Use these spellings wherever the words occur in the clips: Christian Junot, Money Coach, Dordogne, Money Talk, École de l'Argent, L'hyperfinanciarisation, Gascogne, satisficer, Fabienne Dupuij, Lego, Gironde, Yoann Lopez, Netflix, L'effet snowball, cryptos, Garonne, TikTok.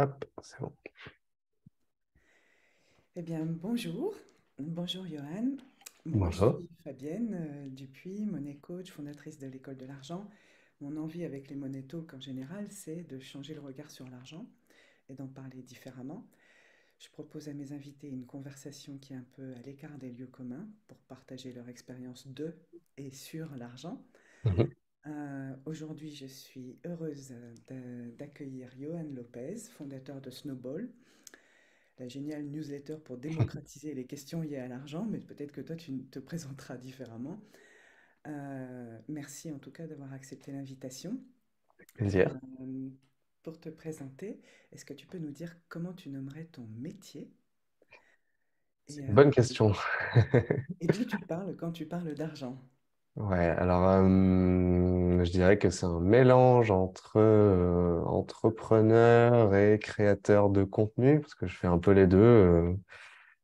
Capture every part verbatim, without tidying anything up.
Hop, c'est bon. Eh bien, bonjour. Bonjour, Yoann. Bon, bonjour. Je suis Fabienne euh, Dupuij, money coach, fondatrice de l'École de l'Argent. Mon envie avec les money talks en général, c'est de changer le regard sur l'argent et d'en parler différemment. Je propose à mes invités une conversation qui est un peu à l'écart des lieux communs pour partager leur expérience de et sur l'argent. Mmh. Euh, Aujourd'hui, je suis heureuse d'accueillir Yoann Lopez, fondateur de Snowball, la géniale newsletter pour démocratiser les questions liées à l'argent, mais peut-être que toi, tu te présenteras différemment. Euh, merci en tout cas d'avoir accepté l'invitation. Avec plaisir. Euh, pour te présenter, est-ce que tu peux nous dire comment tu nommerais ton métier? C'est une euh, bonne question. Et d'où tu parles quand tu parles d'argent? Ouais, alors euh, je dirais que c'est un mélange entre euh, entrepreneur et créateur de contenu, parce que je fais un peu les deux, euh,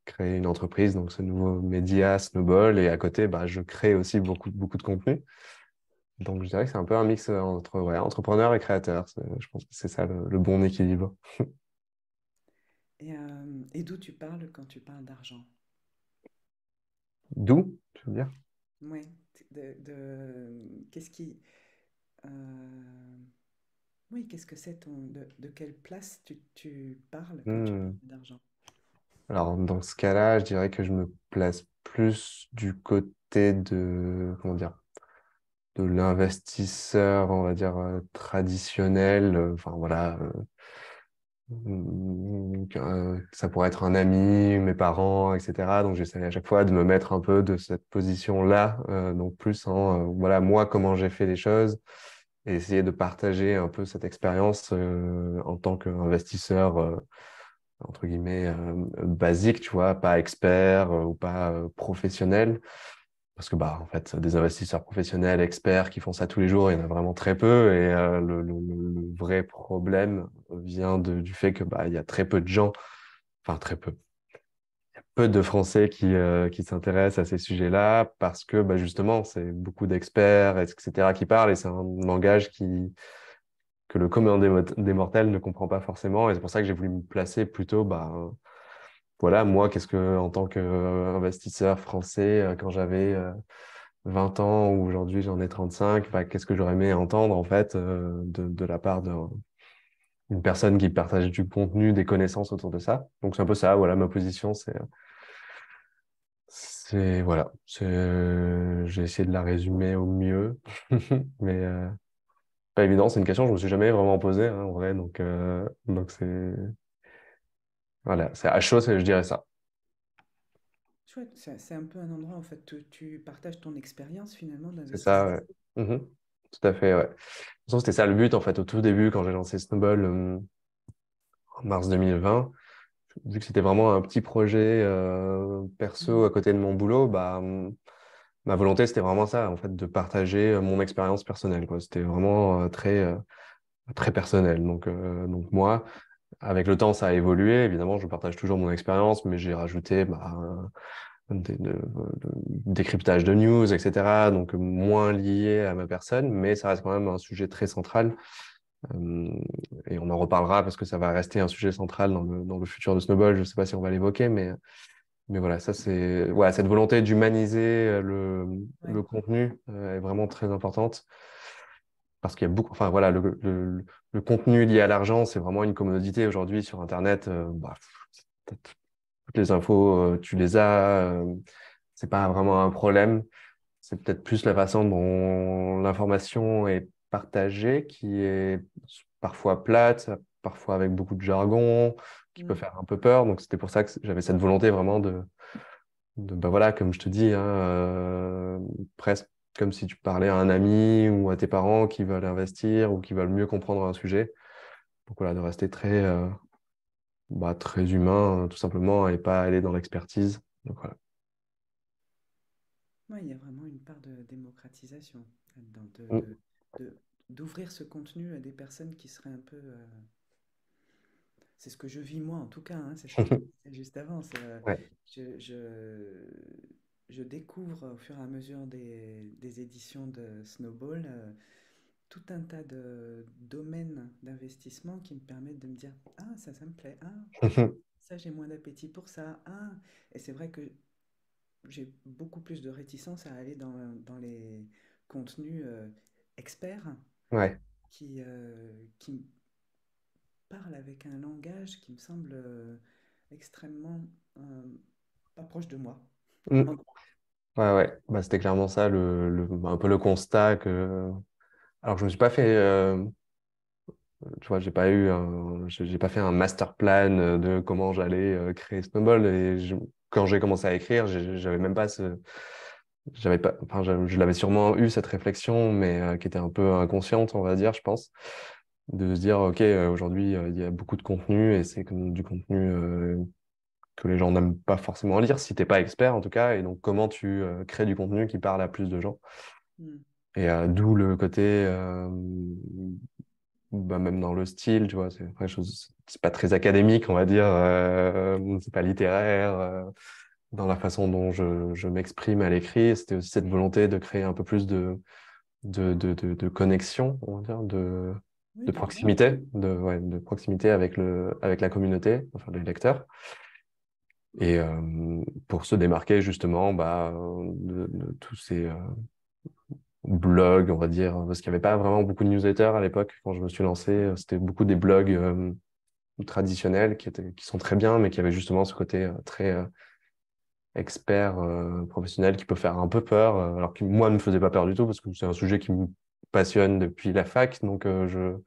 créer une entreprise, donc ce nouveau média Snowball, et à côté, bah, je crée aussi beaucoup, beaucoup de contenu. Donc je dirais que c'est un peu un mix entre ouais, entrepreneur et créateur, je pense que c'est ça le, le bon équilibre. Et, euh, et d'où tu parles quand tu parles d'argent? D'où, tu veux dire? Oui. De, de qu'est-ce qui euh, oui qu'est-ce que c'est ton de, de quelle place tu, tu parles quand mmh. tu parles d'argent? Alors dans ce cas-là, je dirais que je me place plus du côté de comment dire de l'investisseur, on va dire traditionnel. Enfin voilà, euh, ça pourrait être un ami, mes parents, et cetera. Donc j'essaie à chaque fois de me mettre un peu de cette position-là, euh, donc plus en euh, voilà moi comment j'ai fait les choses, et essayer de partager un peu cette expérience euh, en tant qu'investisseur. Euh, entre guillemets, euh, basique, tu vois, pas expert euh, ou pas euh, professionnel. Parce que, bah, en fait, des investisseurs professionnels, experts qui font ça tous les jours, il y en a vraiment très peu. Et euh, le, le, le vrai problème vient de, du fait que, bah, il y a très peu de gens, enfin, très peu. Il y a peu de Français qui, euh, qui s'intéressent à ces sujets-là parce que, bah, justement, c'est beaucoup d'experts, et cetera, qui parlent, et c'est un langage qui... que le commun des mortels ne comprend pas forcément. Et c'est pour ça que j'ai voulu me placer plutôt, bah, euh, voilà, moi, qu'est-ce que, en tant qu'investisseur français, euh, quand j'avais euh, vingt ans ou aujourd'hui j'en ai trente-cinq, qu'est-ce que j'aurais aimé entendre, en fait, euh, de, de la part d'une personne qui partage du contenu, des connaissances autour de ça. Donc, c'est un peu ça, voilà, ma position, c'est... c'est, voilà, c'est... j'ai essayé de la résumer au mieux, mais... Euh... pas évident, c'est une question que je me suis jamais vraiment posée, hein, en vrai, donc euh, donc c'est voilà, c'est à chaud, je dirais ça. Chouette, c'est un peu un endroit en fait où tu partages ton expérience finalement. C'est ça, ouais. Mmh. Tout à fait, ouais. De toute façon, c'était ça le but en fait au tout début quand j'ai lancé Snowball euh, en mars deux mille vingt. Vu que c'était vraiment un petit projet euh, perso à côté de mon boulot, bah euh, ma volonté, c'était vraiment ça, en fait, de partager mon expérience personnelle, quoi. C'était vraiment euh, très, euh, très personnel. Donc, euh, donc moi, avec le temps, ça a évolué. Évidemment, je partage toujours mon expérience, mais j'ai rajouté bah, des, de, de, décryptage de news, et cetera. Donc, moins lié à ma personne, mais ça reste quand même un sujet très central. Euh, et on en reparlera parce que ça va rester un sujet central dans le, dans le futur de Snowball. Je ne sais pas si on va l'évoquer, mais... Mais voilà, ça c'est ouais, cette volonté d'humaniser le, ouais. le contenu euh, est vraiment très importante parce qu'il y a beaucoup. Enfin voilà, le, le, le contenu lié à l'argent, c'est vraiment une commodité aujourd'hui sur Internet. Euh, bah, toutes les infos, euh, tu les as. Euh, c'est pas vraiment un problème. C'est peut-être plus la façon dont l'information est partagée qui est parfois plate, parfois avec beaucoup de jargon, qui peut faire un peu peur. Donc, c'était pour ça que j'avais cette volonté vraiment de... de bah voilà, comme je te dis, hein, euh, presque comme si tu parlais à un ami ou à tes parents qui veulent investir ou qui veulent mieux comprendre un sujet. Donc, voilà, de rester très, euh, bah, très humain, hein, tout simplement, et pas aller dans l'expertise. Donc, voilà. Ouais, il y a vraiment une part de démocratisation là-dedans, d'ouvrir ce contenu à des personnes qui seraient un peu... Euh... C'est ce que je vis moi en tout cas, hein, c'est ce que je disais juste avant. Euh, ouais. je, je, je découvre au fur et à mesure des, des éditions de Snowball euh, tout un tas de domaines d'investissement qui me permettent de me dire « Ah, ça, ça me plaît. Ah, ça, j'ai moins d'appétit pour ça. Ah. » Et c'est vrai que j'ai beaucoup plus de réticence à aller dans, dans les contenus euh, experts ouais. qui, euh, qui parlent avec un langage qui me semble euh, extrêmement euh, pas proche de moi. Mm. Ouais, ouais. Bah, c'était clairement ça, le, le, un peu le constat que... Alors, je ne me suis pas fait... Euh... Tu vois, j'ai pas eu un... j'ai pas fait un master plan de comment j'allais créer Snowball. Et je... quand j'ai commencé à écrire, j'avais même pas ce... J'avais pas... Enfin, je l'avais sûrement eu, cette réflexion, mais qui était un peu inconsciente, on va dire, je pense. De se dire, OK, aujourd'hui, il y a beaucoup de contenu et c'est comme du contenu euh, que les gens n'aiment pas forcément lire, si tu n'es pas expert, en tout cas. Et donc, comment tu euh, crées du contenu qui parle à plus de gens mm. Et euh, d'où le côté... Euh... Bah, même dans le style, tu vois, c'est quelque chose, c'est pas très académique, on va dire, euh, c'est pas littéraire, euh, dans la façon dont je, je m'exprime à l'écrit. C'était aussi cette volonté de créer un peu plus de, de, de, de, de connexion, on va dire, de, oui, de proximité, de, ouais, de proximité avec, le, avec la communauté, enfin les lecteurs. Et euh, pour se démarquer justement bah, de, de tous ces... Euh, blog, on va dire, parce qu'il n'y avait pas vraiment beaucoup de newsletters à l'époque quand je me suis lancé. C'était beaucoup des blogs euh, traditionnels qui, étaient, qui sont très bien, mais qui avaient justement ce côté euh, très euh, expert, euh, professionnel, qui peut faire un peu peur, euh, alors que moi, ne me faisait pas peur du tout, parce que c'est un sujet qui me passionne depuis la fac, donc euh, je...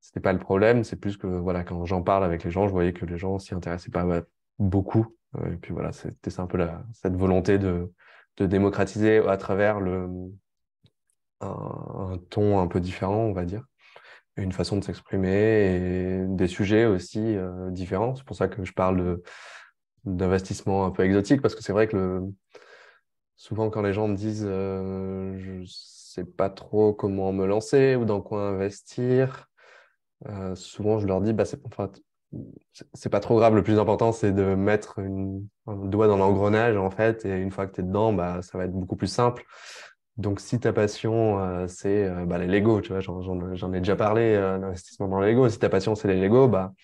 c'était pas le problème. C'est plus que, voilà, quand j'en parle avec les gens, je voyais que les gens s'y intéressaient pas bah, beaucoup. Et puis voilà, c'était ça un peu la... cette volonté de... de démocratiser à travers le... un ton un peu différent, on va dire, une façon de s'exprimer et des sujets aussi euh, différents. C'est pour ça que je parle d'investissement un peu exotique, parce que c'est vrai que le... souvent quand les gens me disent euh, je sais pas trop comment me lancer ou dans quoi investir, euh, souvent je leur dis bah, c'est enfin, c'est pas trop grave, le plus important c'est de mettre une... un doigt dans l'engrenage en fait, et une fois que tu es dedans, bah, ça va être beaucoup plus simple. Donc, si ta passion, euh, c'est euh, bah, les Lego, tu vois, j'en ai déjà parlé, euh, l'investissement dans les Lego. Si ta passion, c'est les Lego, bah,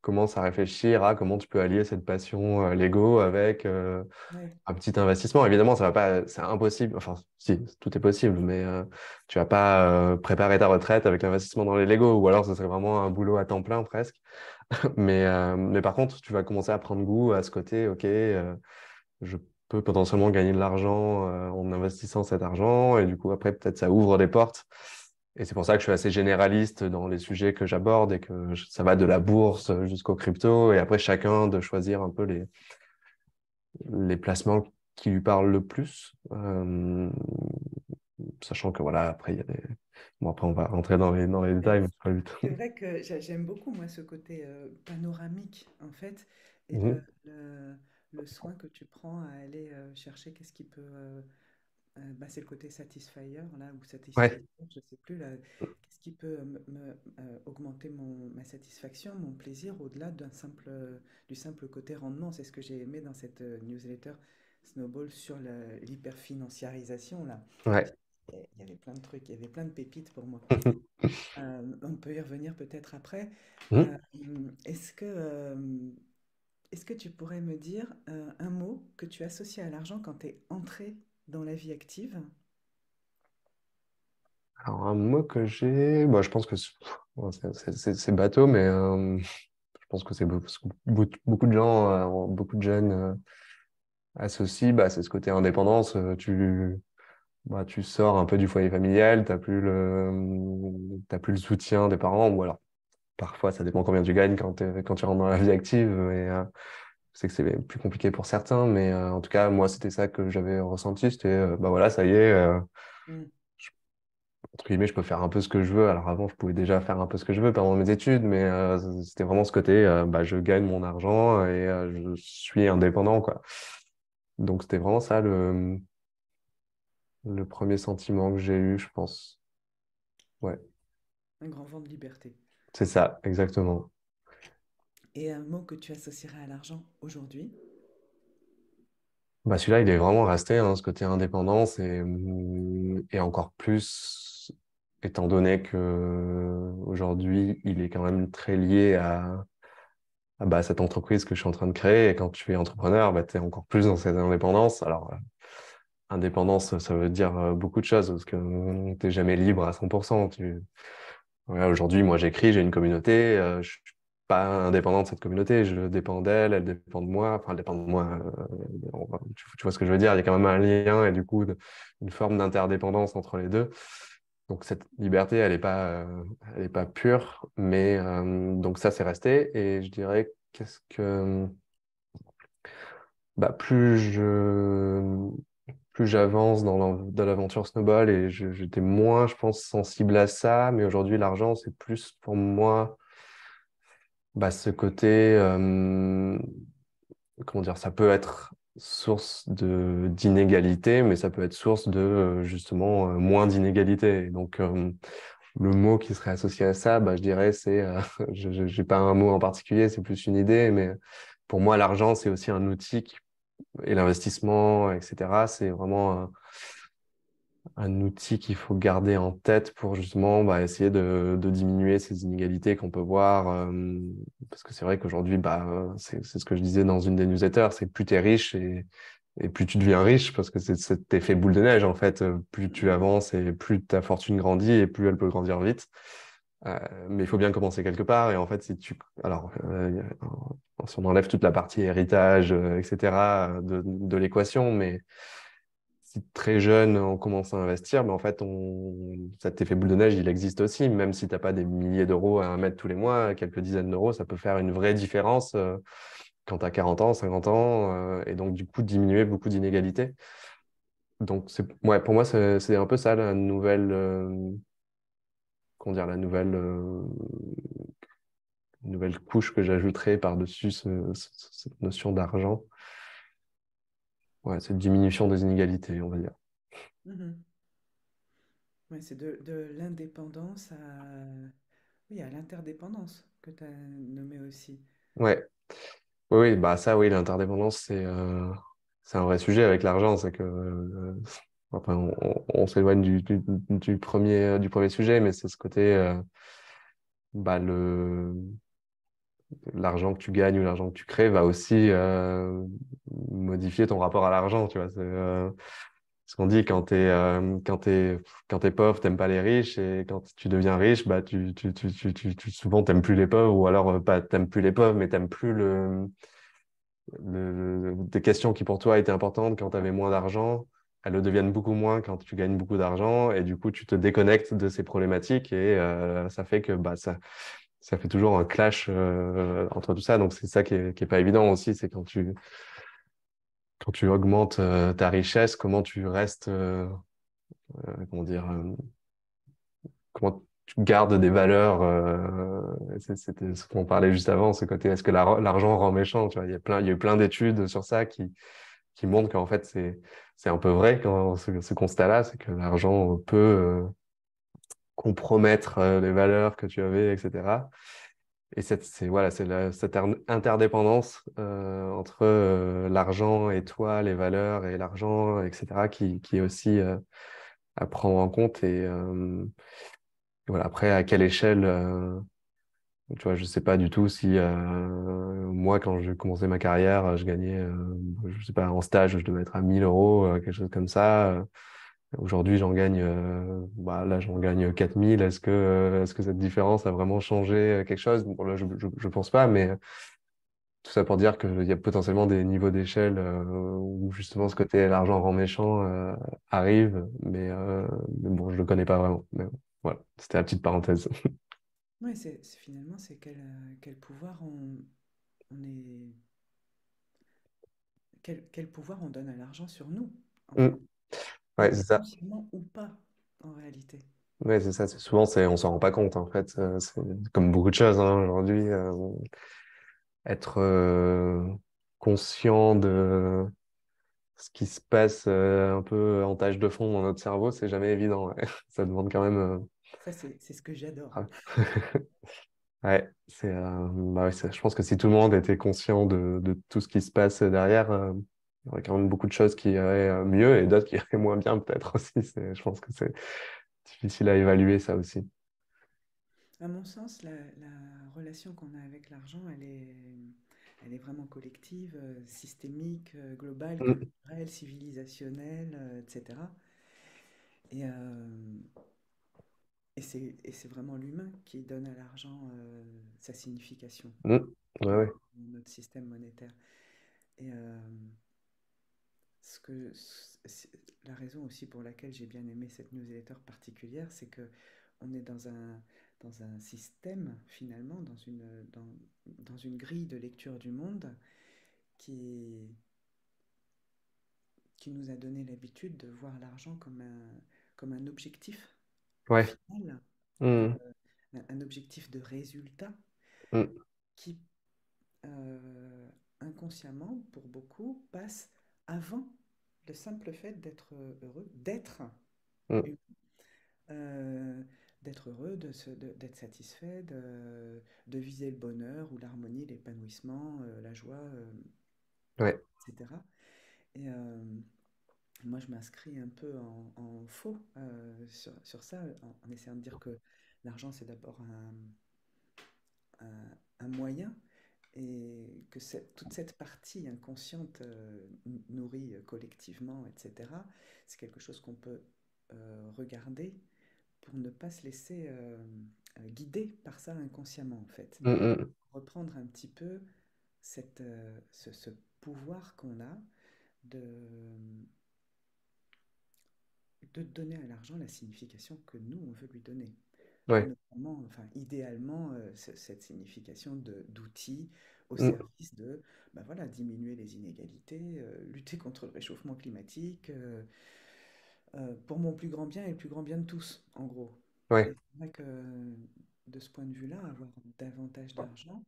commence à réfléchir à comment tu peux allier cette passion euh, Lego avec euh, ouais. un petit investissement. Évidemment, ça va pas, c'est impossible. Enfin, si, tout est possible, mais euh, tu vas pas euh, préparer ta retraite avec l'investissement dans les Lego, ou alors ce serait vraiment un boulot à temps plein presque. mais, euh, mais par contre, tu vas commencer à prendre goût à ce côté, OK, euh, je peux potentiellement gagner de l'argent euh, en investissant cet argent, et du coup après peut-être ça ouvre des portes. Et c'est pour ça que je suis assez généraliste dans les sujets que j'aborde, et que je, ça va de la bourse jusqu'aux cryptos, et après chacun de choisir un peu les, les placements qui lui parlent le plus, euh, sachant que voilà, après il y a des... Bon, après on va rentrer dans les, dans les détails. C'est vrai que j'aime beaucoup moi ce côté euh, panoramique en fait, et mmh. le... le... le soin que tu prends à aller euh, chercher qu'est-ce qui peut... Euh, euh, bah, c'est le côté satisfier, là, ou satisfaire, ouais. je ne sais plus, là, qu'est-ce qui peut me, me, euh, augmenter mon, ma satisfaction, mon plaisir, au-delà d'un simple, du simple côté rendement. C'est ce que j'ai aimé dans cette euh, newsletter Snowball sur l'hyperfinanciarisation, là. Ouais. Il y avait plein de trucs, il y avait plein de pépites pour moi. euh, on peut y revenir peut-être après. Mmh. Euh, est-ce que... Euh, Est-ce que tu pourrais me dire euh, un mot que tu associes à l'argent quand tu es entré dans la vie active? Alors, un mot que j'ai... Bon, je pense que c'est bateau, mais euh, je pense que c'est beaucoup de gens, beaucoup de jeunes euh, associent. Bah, c'est ce côté indépendance. Tu, bah, tu sors un peu du foyer familial, tu n'as plus, plus le soutien des parents, ou alors... Parfois, ça dépend combien tu gagnes quand, quand tu rentres dans la vie active. Mais, euh, je sais que c'est plus compliqué pour certains, mais euh, en tout cas, moi, c'était ça que j'avais ressenti. C'était, euh, bah voilà, ça y est, euh, mm. je, entre guillemets, je peux faire un peu ce que je veux. Alors avant, je pouvais déjà faire un peu ce que je veux pendant mes études, mais euh, c'était vraiment ce côté, euh, bah, je gagne mon argent et euh, je suis indépendant, quoi. Donc, c'était vraiment ça le, le premier sentiment que j'ai eu, je pense. Ouais. Un grand vent de liberté. C'est ça, exactement. Et un mot que tu associerais à l'argent aujourd'hui? Bah celui-là, il est vraiment resté, hein, ce côté indépendance, et, et encore plus étant donné qu'aujourd'hui, il est quand même très lié à, à bah, cette entreprise que je suis en train de créer. Et quand tu es entrepreneur, bah, tu es encore plus dans cette indépendance. Alors, euh, indépendance, ça veut dire euh, beaucoup de choses, parce que euh, tu n'es jamais libre à cent pour cent. Tu... Ouais, aujourd'hui, moi, j'écris, j'ai une communauté. Euh, je suis pas indépendant de cette communauté. Je dépends d'elle, elle dépend de moi. Enfin, elle dépend de moi. Euh, tu, tu vois ce que je veux dire? Il y a quand même un lien et du coup, de, une forme d'interdépendance entre les deux. Donc, cette liberté, elle n'est pas, euh, elle est pas pure, mais euh, donc ça, c'est resté. Et je dirais, qu'est-ce que... Bah, plus je... Plus j'avance dans l'aventure Snowball, et j'étais moins, je pense, sensible à ça. Mais aujourd'hui, l'argent, c'est plus pour moi bah, ce côté... Euh, comment dire? Ça peut être source d'inégalité, mais ça peut être source de, justement, euh, moins d'inégalité. Donc, euh, le mot qui serait associé à ça, bah, je dirais, c'est... Euh, je n'ai pas un mot en particulier, c'est plus une idée. Mais pour moi, l'argent, c'est aussi un outil qui... Et l'investissement, et cetera, c'est vraiment un, un outil qu'il faut garder en tête pour justement bah, essayer de, de diminuer ces inégalités qu'on peut voir. Euh, parce que c'est vrai qu'aujourd'hui, bah, c'est ce que je disais dans une des newsletters, c'est plus tu es riche et, et plus tu deviens riche, parce que c'est cet effet boule de neige en fait. Plus tu avances et plus ta fortune grandit et plus elle peut grandir vite. Euh, mais il faut bien commencer quelque part, et en fait si tu alors euh, si on enlève toute la partie héritage euh, etc de, de l'équation, mais si très jeune on commence à investir, ben en fait on... cet effet boule de neige il existe aussi, même si t'as pas des milliers d'euros à mettre tous les mois, quelques dizaines d'euros ça peut faire une vraie différence euh, quand t'as quarante ans, cinquante ans euh, et donc du coup diminuer beaucoup d'inégalités. Donc ouais, pour moi c'est un peu ça la nouvelle euh... Comment dire, la nouvelle, euh, nouvelle couche que j'ajouterai par-dessus ce, ce, cette notion d'argent. Ouais, cette diminution des inégalités, on va dire. Mmh. Ouais, c'est de, de l'indépendance à, oui, à l'interdépendance que tu as nommé aussi. Ouais. Oui, oui, bah ça, oui, l'interdépendance, c'est euh, c'est un vrai sujet avec l'argent, c'est que... Euh, Enfin, on, on, on s'éloigne du, du, du, premier, du premier sujet, mais c'est ce côté, euh, bah le, l'argent que tu gagnes ou l'argent que tu crées va aussi euh, modifier ton rapport à l'argent, tu vois. C'est euh, ce qu'on dit, quand tu es euh, quand t'es, quand t'es pauvre, tu n'aimes pas les riches, et quand tu deviens riche, bah, tu, tu, tu, tu, tu, tu, souvent tu n'aimes plus les pauvres, ou alors pas tu n'aimes plus les pauvres, mais tu n'aimes plus le, le, des questions qui pour toi étaient importantes quand tu avais moins d'argent. Elles le deviennent beaucoup moins quand tu gagnes beaucoup d'argent, et du coup, tu te déconnectes de ces problématiques, et euh, ça fait que bah, ça, ça fait toujours un clash euh, entre tout ça. Donc, c'est ça qui est, qui est pas évident aussi, c'est quand tu, quand tu augmentes euh, ta richesse, comment tu restes, euh, euh, comment dire, euh, comment tu gardes des valeurs. Euh, C'était ce qu'on parlait juste avant, ce côté, est-ce que la, l'argent rend méchant, tu vois, il y a plein, il y a eu plein d'études sur ça qui... qui montre qu'en fait, c'est un peu vrai quand ce, ce constat-là, c'est que l'argent peut euh, compromettre euh, les valeurs que tu avais, et cetera. Et c'est voilà, cette interdépendance euh, entre euh, l'argent et toi, les valeurs et l'argent, et cetera, qui, qui est aussi euh, à prendre en compte. Et euh, voilà, après, à quelle échelle euh, tu vois, je ne sais pas du tout si euh, moi, quand je commençais ma carrière, je gagnais, euh, je sais pas, en stage, je devais être à mille euros, euh, quelque chose comme ça. Euh, Aujourd'hui, j'en gagne, euh, bah, là, j'en gagne quatre mille. Est-ce que, euh, est-ce que cette différence a vraiment changé quelque chose? Bon, là, je ne pense pas, mais tout ça pour dire qu'il y a potentiellement des niveaux d'échelle euh, où justement ce côté l'argent rend méchant euh, arrive, mais, euh, mais bon, je ne le connais pas vraiment. Mais voilà, c'était la petite parenthèse. Oui, c'est, c'est, finalement, c'est quel, quel pouvoir on, on est... Quel, quel pouvoir on donne à l'argent sur nous. Mmh. Oui, c'est ça. Ou pas, en réalité. Oui, c'est ça. C'est, souvent, c'est, on ne s'en rend pas compte, en fait. C'est comme beaucoup de choses, hein, aujourd'hui. Euh, être euh, conscient de ce qui se passe euh, un peu en tâche de fond dans notre cerveau, c'est jamais évident. Ouais. Ça demande quand même... Euh... Ça, c'est ce que j'adore. Ouais, c'est, euh, bah ouais, je pense que si tout le monde était conscient de, de tout ce qui se passe derrière, euh, il y aurait quand même beaucoup de choses qui iraient mieux et d'autres qui iraient moins bien, peut-être aussi. Je pense que c'est difficile à évaluer, ça aussi. À mon sens, la, la relation qu'on a avec l'argent, elle est, elle est vraiment collective, systémique, globale, culturelle, civilisationnelle, et cetera. Et, euh, et, c'est, et c'est vraiment l'humain qui donne à l'argent euh, sa signification. Mmh. Ouais, ouais. Notre système monétaire. Et euh, ce que, c'est la raison aussi pour laquelle j'ai bien aimé cette newsletter particulière, c'est qu'on est dans un, dans un système, finalement, dans une, dans, dans une grille de lecture du monde qui, qui nous a donné l'habitude de voir l'argent comme un, comme un objectif. Ouais. Final, mmh. euh, un objectif de résultat, mmh. qui, euh, inconsciemment, pour beaucoup, passe avant le simple fait d'être heureux, d'être mmh. humain, euh, d'être heureux, de se, de, d'être satisfait, de, de viser le bonheur ou l'harmonie, l'épanouissement, euh, la joie, euh, ouais. et cetera. Et euh, moi, je m'inscris un peu en, en faux euh, sur, sur ça, en, en essayant de dire que l'argent, c'est d'abord un, un, un moyen, et que cette, toute cette partie inconsciente euh, nourrie collectivement, et cetera, c'est quelque chose qu'on peut euh, regarder pour ne pas se laisser euh, guider par ça inconsciemment, en fait. Mm-hmm. Reprendre un petit peu cette, euh, ce, ce pouvoir qu'on a de, de donner à l'argent la signification que nous, on veut lui donner. Ouais. Notamment, enfin, idéalement, euh, c- cette signification de, d'outil au service de bah voilà, diminuer les inégalités, euh, lutter contre le réchauffement climatique, euh, euh, pour mon plus grand bien et le plus grand bien de tous, en gros. Ouais. Et c'est vrai que de ce point de vue-là, avoir davantage d'argent,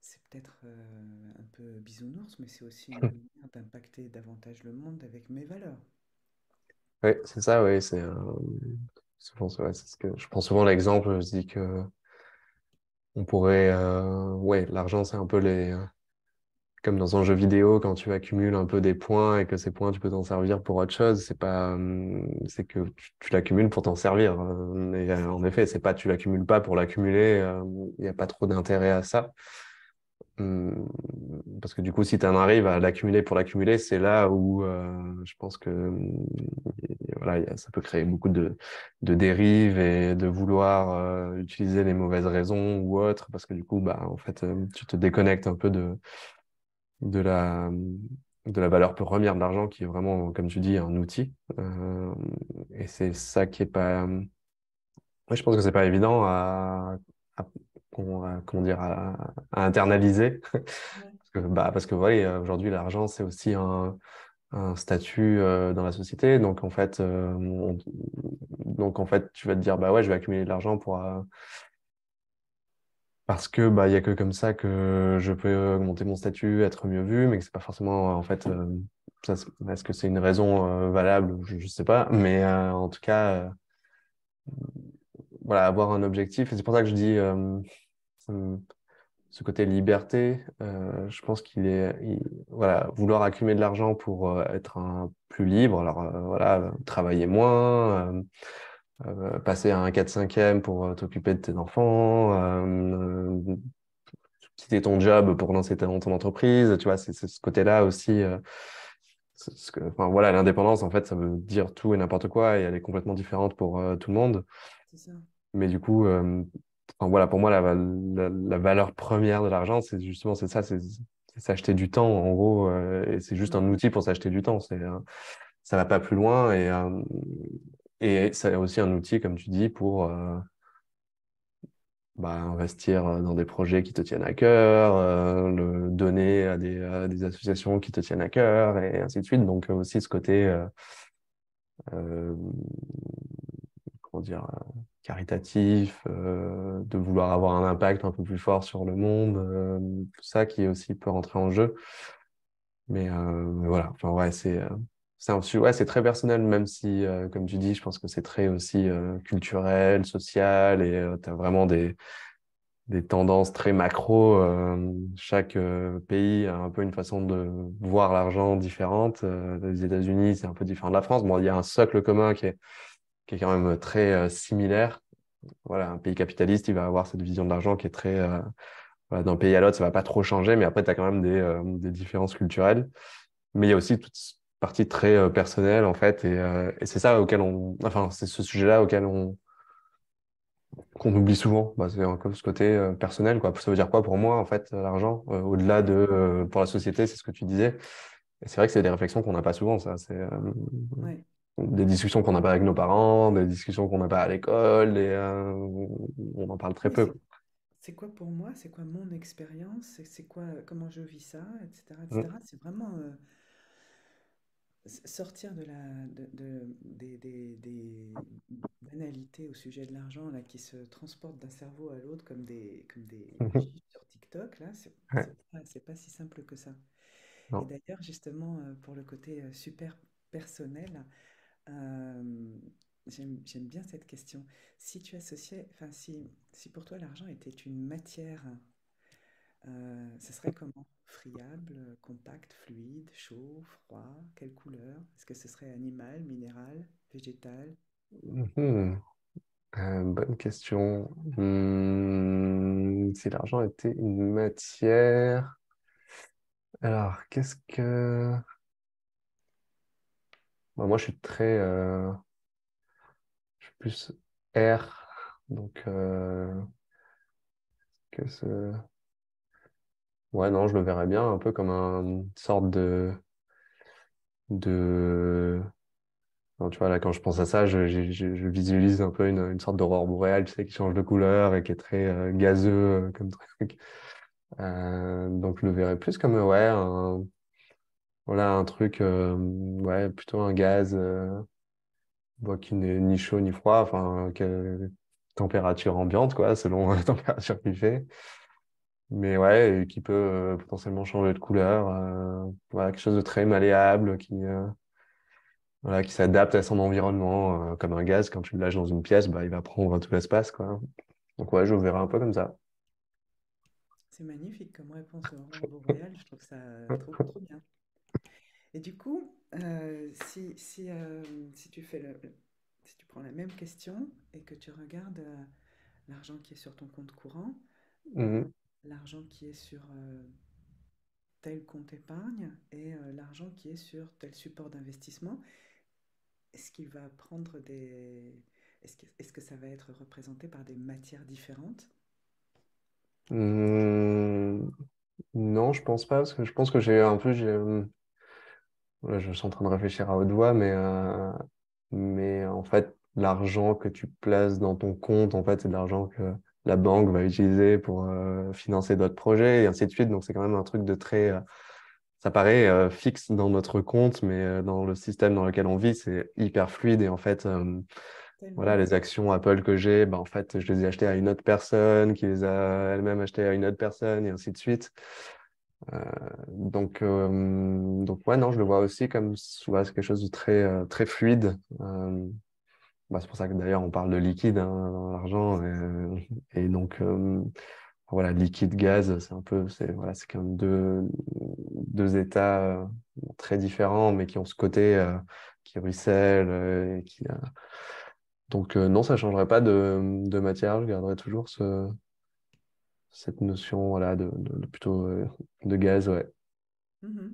c'est peut-être euh, un peu bisounours, mais c'est aussi une manière d'impacter davantage le monde avec mes valeurs. Oui, c'est ça, oui, c'est... Euh... Souvent, ouais, c'est ce que... Je prends souvent l'exemple, je dis que on pourrait, euh... ouais, l'argent, c'est un peu les... comme dans un jeu vidéo, quand tu accumules un peu des points et que ces points, tu peux t'en servir pour autre chose, c'est pas, c'est que tu, tu l'accumules pour t'en servir. Et en effet, c'est pas, tu l'accumules pas pour l'accumuler, il n'y a pas trop d'intérêt à ça. Parce que du coup, si tu en arrives à l'accumuler pour l'accumuler, c'est là où euh, je pense que et, voilà, ça peut créer beaucoup de, de dérives et de vouloir euh, utiliser les mauvaises raisons ou autres, parce que du coup, bah, en fait, euh, tu te déconnectes un peu de, de, la, de la valeur première de l'argent qui est vraiment, comme tu dis, un outil. Euh, et c'est ça qui est pas... Moi, je pense que c'est pas évident à... à... Comment dire, à, à internaliser. Parce que, bah, parce que ouais, aujourd'hui, l'argent, c'est aussi un, un statut euh, dans la société. Donc, en fait, euh, on, donc, en fait, tu vas te dire, bah ouais, je vais accumuler de l'argent pour... Euh, parce que bah, y a que comme ça que je peux augmenter mon statut, être mieux vu, mais que c'est pas forcément, en fait... Euh, ça, est-ce que c'est une raison euh, valable? Je ne sais pas. Mais euh, en tout cas, euh, voilà, avoir un objectif. Et c'est pour ça que je dis... Euh, ce côté liberté, euh, je pense qu'il est, il, voilà, vouloir accumuler de l'argent pour euh, être un plus libre, alors euh, voilà, travailler moins, euh, euh, passer à un quatre cinquième pour euh, t'occuper de tes enfants, euh, euh, quitter ton job pour lancer ton, ton entreprise, tu vois, c'est, c'est ce côté-là aussi. Euh, c'est ce que, enfin, voilà, l'indépendance, en fait, ça veut dire tout et n'importe quoi, et elle est complètement différente pour euh, tout le monde. C'est ça. Mais du coup... Euh, Enfin, voilà, pour moi, la, la, la valeur première de l'argent, c'est justement c'est ça, c'est, c'est s'acheter du temps, en gros. Euh, et c'est juste un outil pour s'acheter du temps. C'est, euh, ça ne va pas plus loin. Et, euh, et c'est aussi un outil, comme tu dis, pour euh, bah, investir dans des projets qui te tiennent à cœur, euh, le donner à des, à des associations qui te tiennent à cœur, et ainsi de suite. Donc, aussi ce côté... Euh, euh, dire euh, caritatif, euh, de vouloir avoir un impact un peu plus fort sur le monde, euh, tout ça qui aussi peut rentrer en jeu. Mais, euh, mais voilà, enfin, ouais, c'est, euh, c'est, un, ouais, c'est très personnel, même si, euh, comme tu dis, je pense que c'est très aussi euh, culturel, social, et euh, tu as vraiment des, des tendances très macro. Euh, chaque euh, pays a un peu une façon de voir l'argent différente. Euh, les États-Unis, c'est un peu différent de la France. Bon, il y a un socle commun qui est qui est quand même très euh, similaire. Voilà, un pays capitaliste, il va avoir cette vision de l'argent qui est très... Euh, voilà, d'un pays à l'autre, ça ne va pas trop changer, mais après, tu as quand même des, euh, des différences culturelles. Mais il y a aussi toute partie très euh, personnelle, en fait, et, euh, et c'est ça auquel on... Enfin, c'est ce sujet-là auquel on... qu'on oublie souvent, bah, c'est ce côté euh, personnel, quoi. Ça veut dire quoi pour moi, en fait, l'argent, euh, au-delà de... Euh, pour la société, c'est ce que tu disais. Et c'est vrai que c'est des réflexions qu'on n'a pas souvent, ça. C'est... Euh... Ouais. Des discussions qu'on n'a pas avec nos parents, des discussions qu'on n'a pas à l'école, et euh, on en parle très peu. C'est quoi pour moi, c'est quoi mon expérience, c'est quoi, comment je vis ça, et cetera, et cetera. Mmh. C'est vraiment euh, sortir de la de, de, des, des, des banalités au sujet de l'argent là qui se transportent d'un cerveau à l'autre comme des comme des mmh. sur TikTok là. C'est, ouais. c'est, pas, c'est pas si simple que ça. Non. Et d'ailleurs justement pour le côté super personnel. Euh, j'aime, j'aime bien cette question. Si tu associais, enfin si, si pour toi l'argent était une matière, euh, ça serait comment? Friable, compact, fluide, chaud, froid, quelle couleur? Est-ce que ce serait animal, minéral, végétal? mmh. euh, Bonne question. Mmh, si l'argent était une matière, alors qu'est-ce que... Moi, je suis très... Euh, je suis plus air. Donc, euh, que ce... Ouais, non, je le verrais bien un peu comme une sorte de... de... Non, tu vois, là, quand je pense à ça, je, je, je visualise un peu une, une sorte d'aurore boréale, tu sais, qui change de couleur et qui est très euh, gazeux euh, comme truc. Euh, donc, je le verrais plus comme, ouais, un... Voilà, un truc, euh, ouais, plutôt un gaz euh, qui n'est ni chaud ni froid, enfin, euh, température ambiante, quoi, selon la température qu'il fait. Mais ouais, et qui peut euh, potentiellement changer de couleur. Euh, voilà, quelque chose de très malléable, qui, euh, voilà, qui s'adapte à son environnement. Euh, comme un gaz, quand tu le lâches dans une pièce, bah, il va prendre tout l'espace, quoi. Donc ouais, je le verrai un peu comme ça. C'est magnifique comme réponse au Roland Boréal, je trouve ça trop, trop bien. Et du coup, euh, si, si, euh, si, tu fais le, si tu prends la même question et que tu regardes euh, l'argent qui est sur ton compte courant, mmh. l'argent qui est sur euh, tel compte épargne et euh, l'argent qui est sur tel support d'investissement, est-ce qu'il va prendre des... Est-ce que, est-ce que ça va être représenté par des matières différentes ? mmh. Non, je pense pas, parce que je pense que j'ai un peu... J'ai... Là, je suis en train de réfléchir à haute voix, mais, euh, mais en fait, l'argent que tu places dans ton compte, en fait, c'est de l'argent que la banque va utiliser pour euh, financer d'autres projets et ainsi de suite. Donc, c'est quand même un truc de très... Euh, ça paraît euh, fixe dans notre compte, mais euh, dans le système dans lequel on vit, c'est hyper fluide. Et en fait, euh, voilà, les actions Apple que j'ai, ben, en fait, je les ai achetées à une autre personne qui les a elle-même achetées à une autre personne et ainsi de suite. Euh, donc, euh, donc ouais, non, je le vois aussi comme ouais, c'est quelque chose de très, euh, très fluide. Euh, bah, c'est pour ça que d'ailleurs on parle de liquide hein, dans l'argent. Et, et donc, euh, voilà, liquide, gaz, c'est un peu, c'est voilà, c'est quand même deux, deux états euh, très différents, mais qui ont ce côté euh, qui ruisselle. Euh, et qui, euh... Donc, euh, non, ça ne changerait pas de, de matière, je garderai toujours ce. Cette notion voilà, de, de, de plutôt euh, de gaz, ouais. Mmh.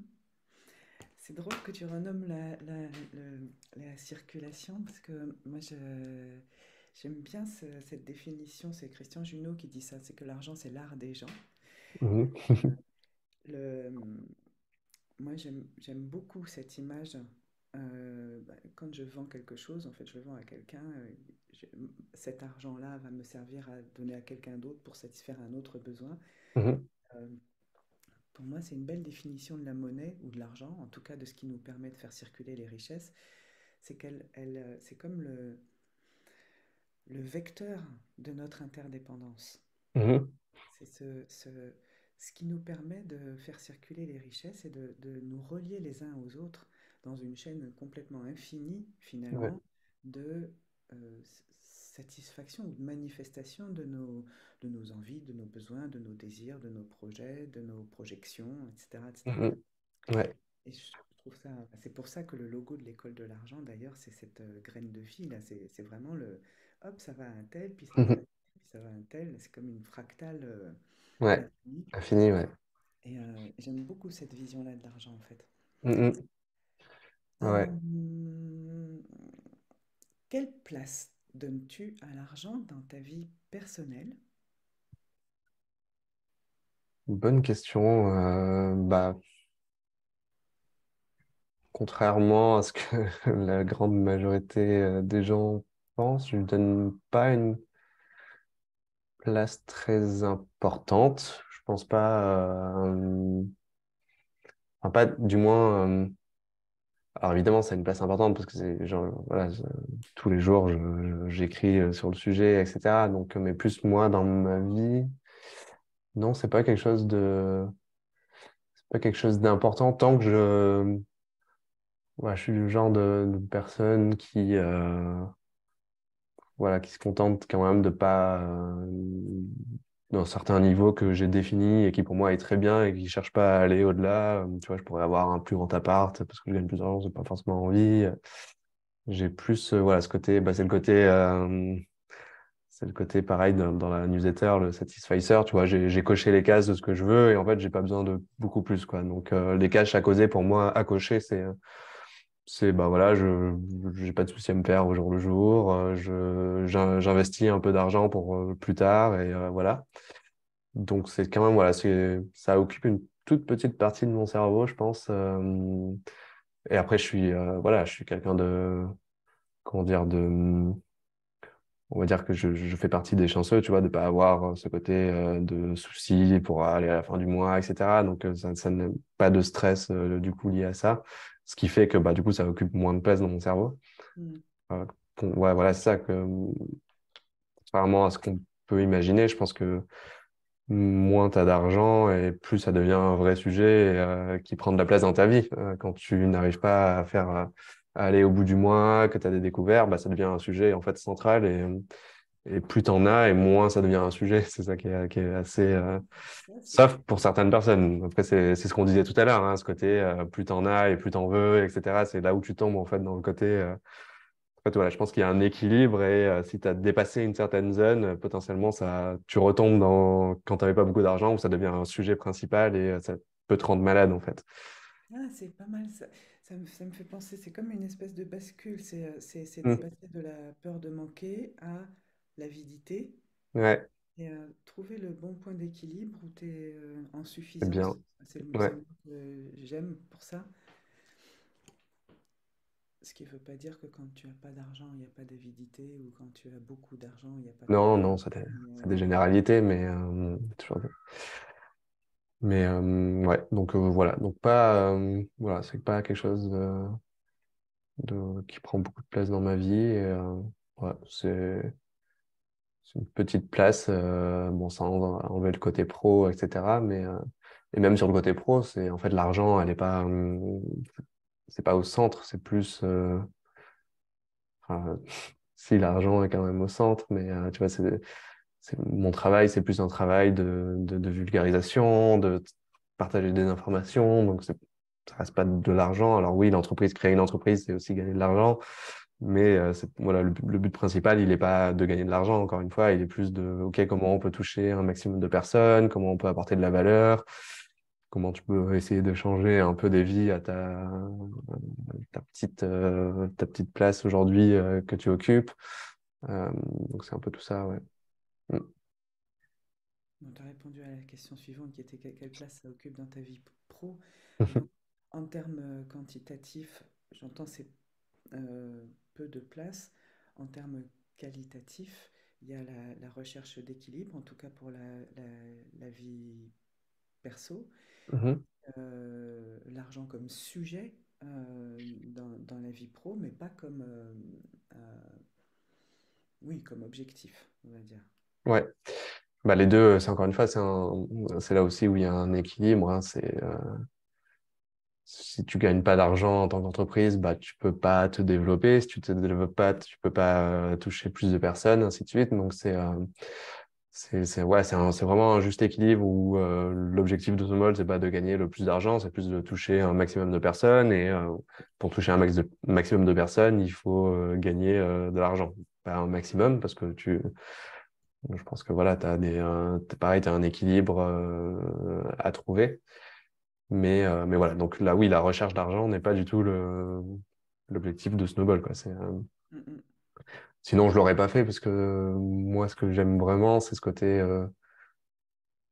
C'est drôle que tu renommes la, la, la, la circulation, parce que moi, je, j'aime bien ce, cette définition. C'est Christian Junot qui dit ça, c'est que l'argent, c'est l'art des gens. Mmh. Le, moi, j'aime, j'aime beaucoup cette image. Euh, bah, quand je vends quelque chose, en fait, je le vends à quelqu'un. Euh, je, cet argent-là va me servir à donner à quelqu'un d'autre pour satisfaire un autre besoin. Mmh. Euh, pour moi, c'est une belle définition de la monnaie ou de l'argent, en tout cas de ce qui nous permet de faire circuler les richesses. C'est qu'elle, elle, c'est comme le, le vecteur de notre interdépendance. Mmh. C'est ce, ce, ce qui nous permet de faire circuler les richesses et de, de nous relier les uns aux autres. Dans une chaîne complètement infinie, finalement, ouais. de euh, satisfaction ou de manifestation de nos, de nos envies, de nos besoins, de nos désirs, de nos projets, de nos projections, et cetera et cetera. Mmh. Ouais. Et je trouve ça. C'est pour ça que le logo de l'école de l'argent, d'ailleurs, c'est cette euh, graine de vie, là. C'est c'est vraiment le hop, ça va à un tel, puis ça va à un tel, puis ça va à un tel. C'est comme une fractale euh, à Ouais, l'infini. infini, ouais. Et euh, j'aime beaucoup cette vision-là de l'argent, en fait. Mm, mm. Ouais. Euh, Quelle place donnes-tu à l'argent dans ta vie personnelle? Bonne question. Euh, bah, contrairement à ce que la grande majorité euh, des gens pensent, je ne donne pas une place très importante. Je pense pas, euh, enfin, pas du moins. euh, Alors évidemment, ça a une place importante parce que c'est genre, voilà, je- tous les jours, je- je- j'écris euh, sur le sujet, et cetera. Donc, euh, mais plus moi dans ma vie, non, c'est pas quelque chose de, c'est pas quelque chose d'important tant que je, ouais, je suis le genre de, de personne qui, euh, voilà, qui se contente quand même de pas, euh, d'un certain niveau que j'ai défini et qui pour moi est très bien et qui cherche pas à aller au-delà. Tu vois, je pourrais avoir un plus grand appart parce que je gagne plus d'argent, j'ai pas forcément envie. J'ai plus euh, voilà ce côté bah, c'est le côté euh, c'est le côté pareil dans, dans la newsletter, le satisficer, tu vois, j'ai j'ai coché les cases de ce que je veux et en fait j'ai pas besoin de beaucoup plus, quoi. Donc euh, les cases à causer pour moi à cocher, c'est euh, c'est bah voilà, je j'ai pas de souci à me faire au jour le jour, euh, je j'in- j'investis un peu d'argent pour euh, plus tard et euh, voilà. Donc c'est quand même voilà, c'est ça occupe une toute petite partie de mon cerveau, je pense. euh, et après je suis euh, voilà, je suis quelqu'un de comment dire de on va dire que je, je fais partie des chanceux, tu vois, de pas avoir euh, ce côté euh, de soucis pour aller à la fin du mois, et cetera. Donc, euh, ça, ça n'a pas de stress, euh, du coup, lié à ça. Ce qui fait que, bah, du coup, ça occupe moins de place dans mon cerveau. Hmm. Euh, con- ouais, voilà, c'est ça que, contrairement à ce qu'on peut imaginer, je pense que moins tu as d'argent et plus ça devient un vrai sujet euh, qui prend de la place dans ta vie. Euh, quand tu n'arrives pas à faire, euh, à aller au bout du mois, que tu as des découvertes, bah, ça devient un sujet, en fait, central et, euh, et plus t'en as, et moins ça devient un sujet. C'est ça qui est, qui est assez... euh, Ça, Sauf c'est- pour certaines personnes. Après, c'est c'est ce qu'on disait tout à l'heure, hein, ce côté euh, plus t'en as et plus t'en veux, et cetera. C'est là où tu tombes, en fait, dans le côté... euh, En fait, voilà, je pense qu'il y a un équilibre, et euh, si t'as dépassé une certaine zone, euh, potentiellement, ça, tu retombes dans... quand t'avais pas beaucoup d'argent, où ça devient un sujet principal, et euh, ça peut te rendre malade, en fait. Ah, c'est pas mal, ça, ça me, ça me fait penser, c'est comme une espèce de bascule, c'est euh, c'est- c'est de Mm. passer de la peur de manquer à l'avidité Ouais, et euh, trouver le bon point d'équilibre où tu es en c'est suffisance. bien. C'est le, c'est Ouais. le mot que j'aime pour ça, ce qui ne veut pas dire que quand tu as pas d'argent, il n'y a pas d'avidité ou quand tu as beaucoup d'argent, il n'y a pas de... Non, non, ça dé- Mais, c'est euh, des généralités, mais... euh, toujours- Mais euh, ouais, donc euh, voilà, donc pas euh, voilà, c'est pas quelque chose de, de- qui prend beaucoup de place dans ma vie. Et, euh, ouais, c'est c'est une petite place, euh, bon, sans en- enlever le côté pro, et cetera. Mais euh, et même sur le côté pro, c'est en fait l'argent, elle est pas, euh, c'est pas au centre, c'est plus, euh, enfin, si l'argent est quand même au centre, mais euh, tu vois, c'est c'est- mon travail, c'est plus un travail de, de, de vulgarisation, de partager des informations. Donc, c'est- ça reste pas de l'argent. Alors oui, l'entreprise, créer une entreprise, c'est aussi gagner de l'argent. Mais euh, c'est- voilà, le, le but principal, il n'est pas de gagner de l'argent, encore une fois. Il est plus de, OK, comment on peut toucher un maximum de personnes, comment on peut apporter de la valeur, comment tu peux essayer de changer un peu des vies à ta, ta petite, euh, ta petite place aujourd'hui euh, que tu occupes. Euh, donc, c'est un peu tout ça, ouais. Mm. bon, tu as répondu à la question suivante qui était que- quelle place ça occupe dans ta vie p- pro. Donc, en termes euh, quantitatifs, j'entends c'est euh, peu de place. En termes qualitatifs, il y a la, la recherche d'équilibre, en tout cas pour la, la- la vie perso, Mhm. euh, l'argent comme sujet euh, dans, dans la vie pro, mais pas comme, euh, euh, oui, comme objectif, on va dire. Ouais. Bah, les deux, c'est encore une fois, c'est un- c'est là aussi où il y a un équilibre, hein. C'est, euh, si tu gagnes pas d'argent en tant qu'entreprise, bah, tu peux pas te développer. Si tu te développes pas, tu peux pas euh, toucher plus de personnes, ainsi de suite. Donc, c'est euh, C'est ouais, vraiment un juste équilibre où euh, l'objectif de Snowball, ce n'est pas de gagner le plus d'argent, c'est plus de toucher un maximum de personnes. Et euh, pour toucher un max de, maximum de personnes, il faut euh, gagner euh, de l'argent. Pas un maximum, parce que tu... je pense que voilà, tu as, euh, pareil, tu as un équilibre euh, à trouver. Mais, euh, mais voilà, donc là, oui, la recherche d'argent n'est pas du tout l'objectif de Snowball, quoi. C'est... Euh... Mm-mm. Sinon, je l'aurais pas fait, parce que euh, moi, ce que j'aime vraiment, c'est ce côté euh,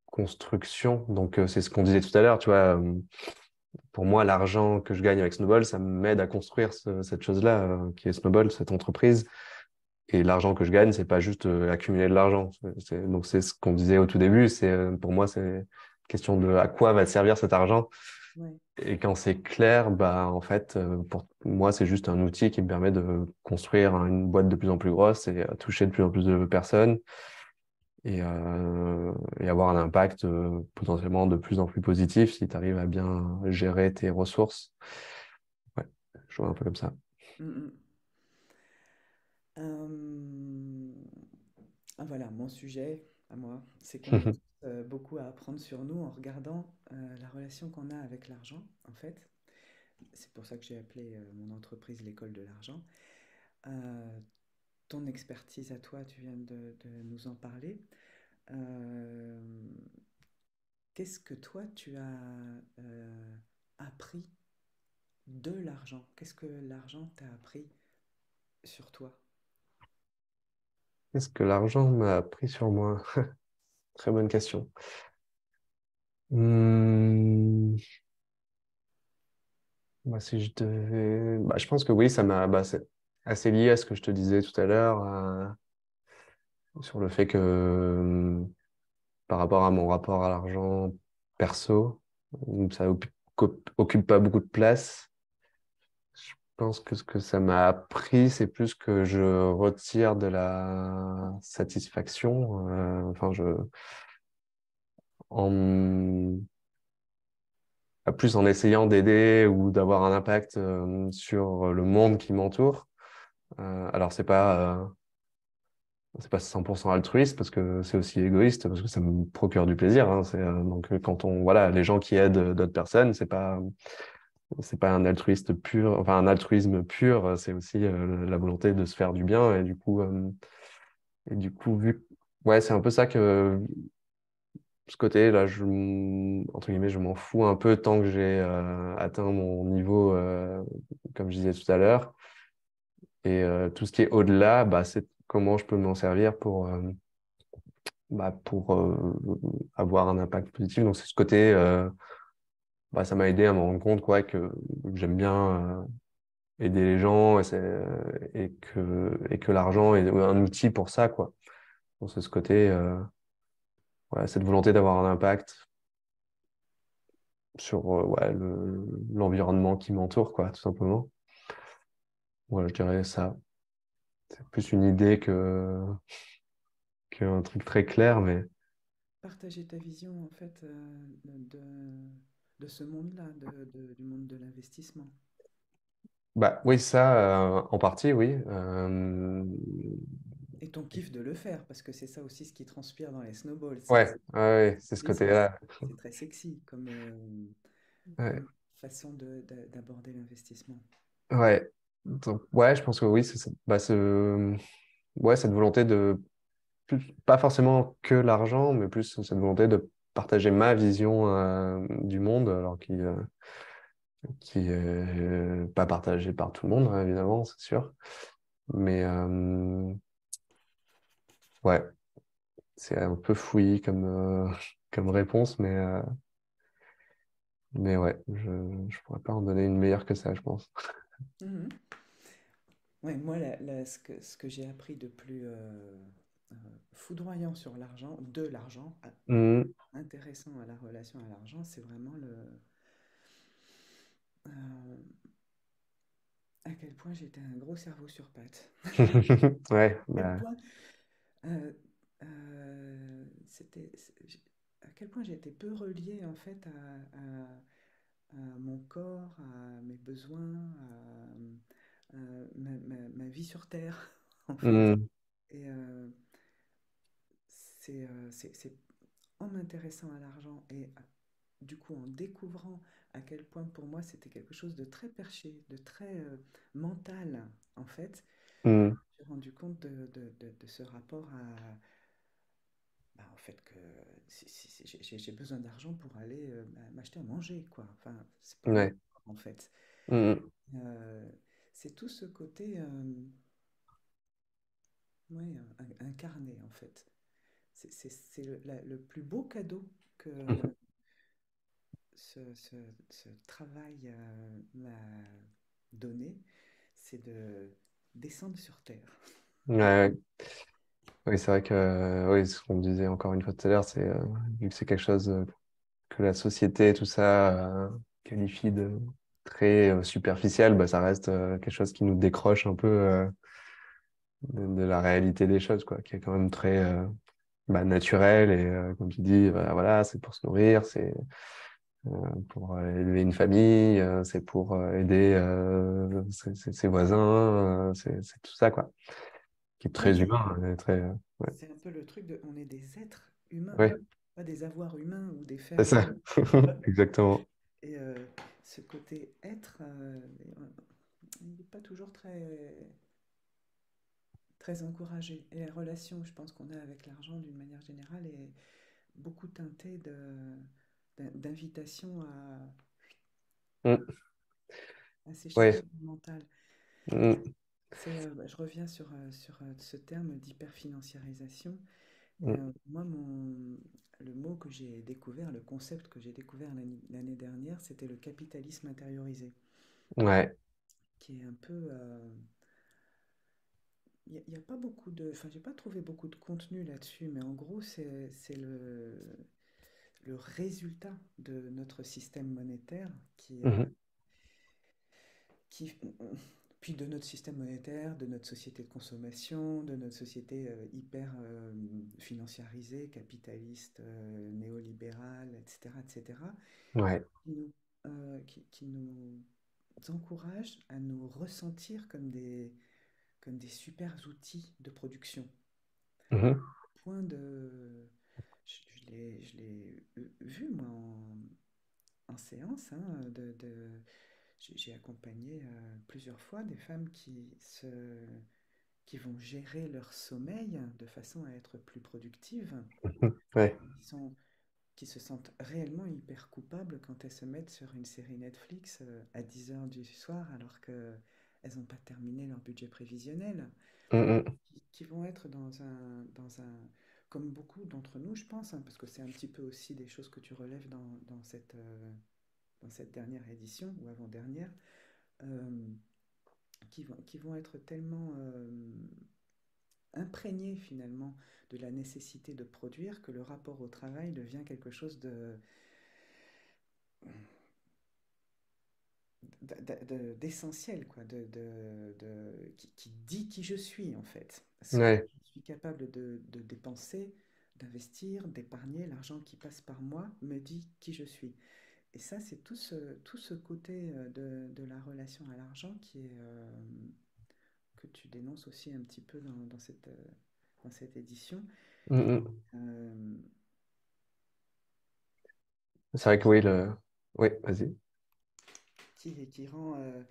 construction. Donc, euh, c'est ce qu'on disait tout à l'heure, tu vois. Euh, pour moi, l'argent que je gagne avec Snowball, ça m'aide à construire ce, cette chose-là, euh, qui est Snowball, cette entreprise. Et l'argent que je gagne, c'est pas juste euh, accumuler de l'argent. Donc, c'est ce qu'on disait au tout début. C'est euh, pour moi, c'est une question de à quoi va te servir cet argent. Ouais. Et quand c'est clair, bah, en fait, pour moi, c'est juste un outil qui me permet de construire une boîte de plus en plus grosse et toucher de plus en plus de personnes et, euh, et avoir un impact euh, potentiellement de plus en plus positif si tu arrives à bien gérer tes ressources. Ouais, je vois un peu comme ça. Mmh. Euh... Ah, voilà, mon sujet à moi, c'est quoi? Euh, beaucoup à apprendre sur nous en regardant euh, la relation qu'on a avec l'argent, en fait. C'est pour ça que j'ai appelé euh, mon entreprise l'école de l'argent. Euh, ton expertise à toi, tu viens de, de nous en parler. Euh, Qu'est-ce que toi, tu as euh, appris de l'argent? Qu'est-ce que l'argent t'a appris sur toi? Qu'est-ce que l'argent m'a appris sur moi? Très bonne question. Hum... Bah, si je devais... bah, je pense que oui, ça m'a bah, assez lié à ce que je te disais tout à l'heure, à... sur le fait que par rapport à mon rapport à l'argent perso, ça n'occupe pas beaucoup de place. Je pense que ce que ça m'a appris, c'est plus que je retire de la satisfaction. Euh, enfin, je... en... plus en essayant d'aider ou d'avoir un impact euh, sur le monde qui m'entoure. Euh, alors, c'est pas, euh, c'est pas cent pour cent altruiste, parce que c'est aussi égoïste, parce que ça me procure du plaisir. Hein, euh, donc, quand on, voilà, les gens qui aident d'autres personnes, c'est pas, c'est pas un altruiste pur, enfin, un altruisme pur, c'est aussi euh, la volonté de se faire du bien. Et du coup, euh, et du coup vu... ouais, c'est un peu ça que... ce côté-là, je, entre guillemets, je m'en fous un peu tant que j'ai euh, atteint mon niveau, euh, comme je disais tout à l'heure. Et euh, tout ce qui est au-delà, bah, c'est comment je peux m'en servir pour, euh, bah, pour euh, avoir un impact positif. Donc, c'est ce côté, euh, bah, ça m'a aidé à me rendre compte quoi, que j'aime bien euh, aider les gens et, et que, et que l'argent est un outil pour ça, quoi. Donc, c'est ce côté... Euh, ouais, cette volonté d'avoir un impact sur euh, ouais, l'environnement le, qui m'entoure, quoi, tout simplement. Ouais, je dirais ça. C'est plus une idée que qu'un truc très clair, mais... Partager ta vision, en fait, euh, de, de ce monde-là, de, de, du monde de l'investissement. Bah, oui, ça, euh, en partie, oui. Euh... Et ton kiff de le faire, parce que c'est ça aussi ce qui transpire dans les snowballs. Ouais, c'est ouais, ce côté-là. C'est très sexy comme, euh, ouais. comme façon d'aborder l'investissement. Ouais. Donc, ouais, je pense que oui, c'est bah, ce, ouais, cette volonté de, plus, pas forcément que l'argent, mais plus cette volonté de partager ma vision euh, du monde, alors qui n'est euh, qui, euh, pas partagée par tout le monde, hein, évidemment, c'est sûr. Mais... Euh, ouais, c'est un peu fouillis comme, euh, comme réponse, mais, euh, mais ouais, je ne pourrais pas en donner une meilleure que ça, je pense. Mmh. Ouais, moi, la, la, ce que, ce que j'ai appris de plus euh, euh, foudroyant sur l'argent, de l'argent, mmh. intéressant à la relation à l'argent, c'est vraiment le... Euh, à quel point j'étais un gros cerveau sur pattes. Ouais, bah... Euh, euh, c'était à quel point j'étais peu reliée en fait à, à, à mon corps, à mes besoins, à, à ma, ma, ma vie sur terre en fait. Mmh. Et euh, c'est euh, en m'intéressant à l'argent et à, du coup en découvrant à quel point pour moi c'était quelque chose de très perché, de très euh, mental en fait, mmh. j'ai rendu compte de, de, de, de ce rapport à... Bah, en fait que si, si, si, j'ai besoin d'argent pour aller euh, m'acheter à manger, quoi. Enfin, c'est pas ouais. en fait. Mmh. Euh, c'est tout ce côté... Euh, Oui, incarné en fait. C'est le, le plus beau cadeau que euh, ce, ce, ce travail euh, m'a donné, c'est de descendre sur terre. Ouais, ouais. Oui, c'est vrai que euh, oui, ce qu'on me disait encore une fois tout à l'heure, c'est euh, vu que c'est quelque chose euh, que la société, tout ça, euh, qualifie de très euh, superficiel, bah, ça reste euh, quelque chose qui nous décroche un peu. Euh, de la réalité des choses, quoi, qui est quand même très euh, bah, naturelle et euh, comme tu dis, bah, voilà, c'est pour se nourrir, c'est euh, pour élever une famille, euh, c'est pour euh, aider euh, ses, ses, ses voisins, euh, c'est tout ça, quoi, qui est très oui. humain. Hein, très, euh, ouais. C'est un peu le truc de, on est des êtres humains, oui. pas des avoirs humains ou des faits. C'est ça, exactement. Et euh, ce côté être, euh, il n'est pas toujours très... très encouragé. Et la relation, je pense qu'on a avec l'argent d'une manière générale est beaucoup teintée d'invitation à, mmh. à s'échapper oui. mentale. Mmh. Euh, je reviens sur, sur ce terme d'hyperfinanciarisation. Mmh. Euh, moi, mon, le mot que j'ai découvert, le concept que j'ai découvert l'année dernière, c'était le capitalisme intériorisé. Ouais. Qui est un peu... Euh, Il n'y a, a pas beaucoup de... Enfin, j'ai pas trouvé beaucoup de contenu là-dessus, mais en gros, c'est le, le résultat de notre système monétaire qui, mmh. qui... Puis de notre système monétaire, de notre société de consommation, de notre société euh, hyper euh, financiarisée, capitaliste, euh, néolibérale, et cetera, et cetera. Ouais. Qui, nous, euh, qui, qui nous encourage à nous ressentir comme des... comme des super outils de production. Mmh. Point de... Je, je l'ai vu, moi, en, en séance. Hein, de, de... J'ai accompagné euh, plusieurs fois des femmes qui, se... qui vont gérer leur sommeil de façon à être plus productives. Mmh. Ouais. Qui, sont... qui se sentent réellement hyper coupables quand elles se mettent sur une série Netflix euh, à dix heures du soir, alors que elles n'ont pas terminé leur budget prévisionnel, mmh. qui, qui vont être dans un, dans un... Comme beaucoup d'entre nous, je pense, hein, parce que c'est un petit peu aussi des choses que tu relèves dans, dans, cette, euh, dans cette dernière édition, ou avant-dernière, euh, qui, vont, qui vont être tellement euh, imprégnés, finalement, de la nécessité de produire, que le rapport au travail devient quelque chose de... d'essentiel, quoi, de, de, de, qui, qui dit qui je suis, en fait. Ouais. Je suis capable de, de dépenser, d'investir, d'épargner, l'argent qui passe par moi me dit qui je suis. Et ça, c'est tout ce, tout ce côté de, de la relation à l'argent qui est, euh, que tu dénonces aussi un petit peu dans, dans, cette, dans cette édition. Mmh. Euh... C'est vrai que oui, le... oui vas-y. Qui, qui rend euh,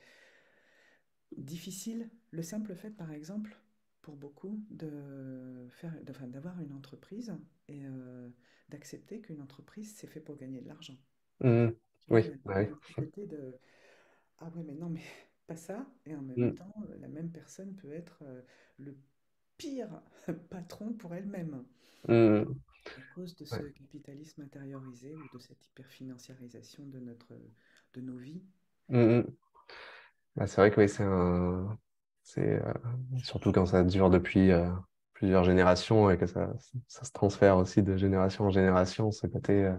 difficile le simple fait, par exemple, pour beaucoup, de faire, de, enfin, d'avoir une entreprise et euh, d'accepter qu'une entreprise, c'est fait pour gagner de l'argent. Mmh. Oui. Ouais. De, ah ouais, mais non, mais pas ça. Et en même mmh. temps, la même personne peut être euh, le pire patron pour elle-même. Mmh. À cause de ce ouais. capitalisme intériorisé ou de cette hyperfinanciarisation de, notre, de nos vies. Mmh. Bah, c'est vrai que oui, c'est un... euh... surtout quand ça dure depuis euh, plusieurs générations et que ça, ça se transfère aussi de génération en génération, ce côté, euh,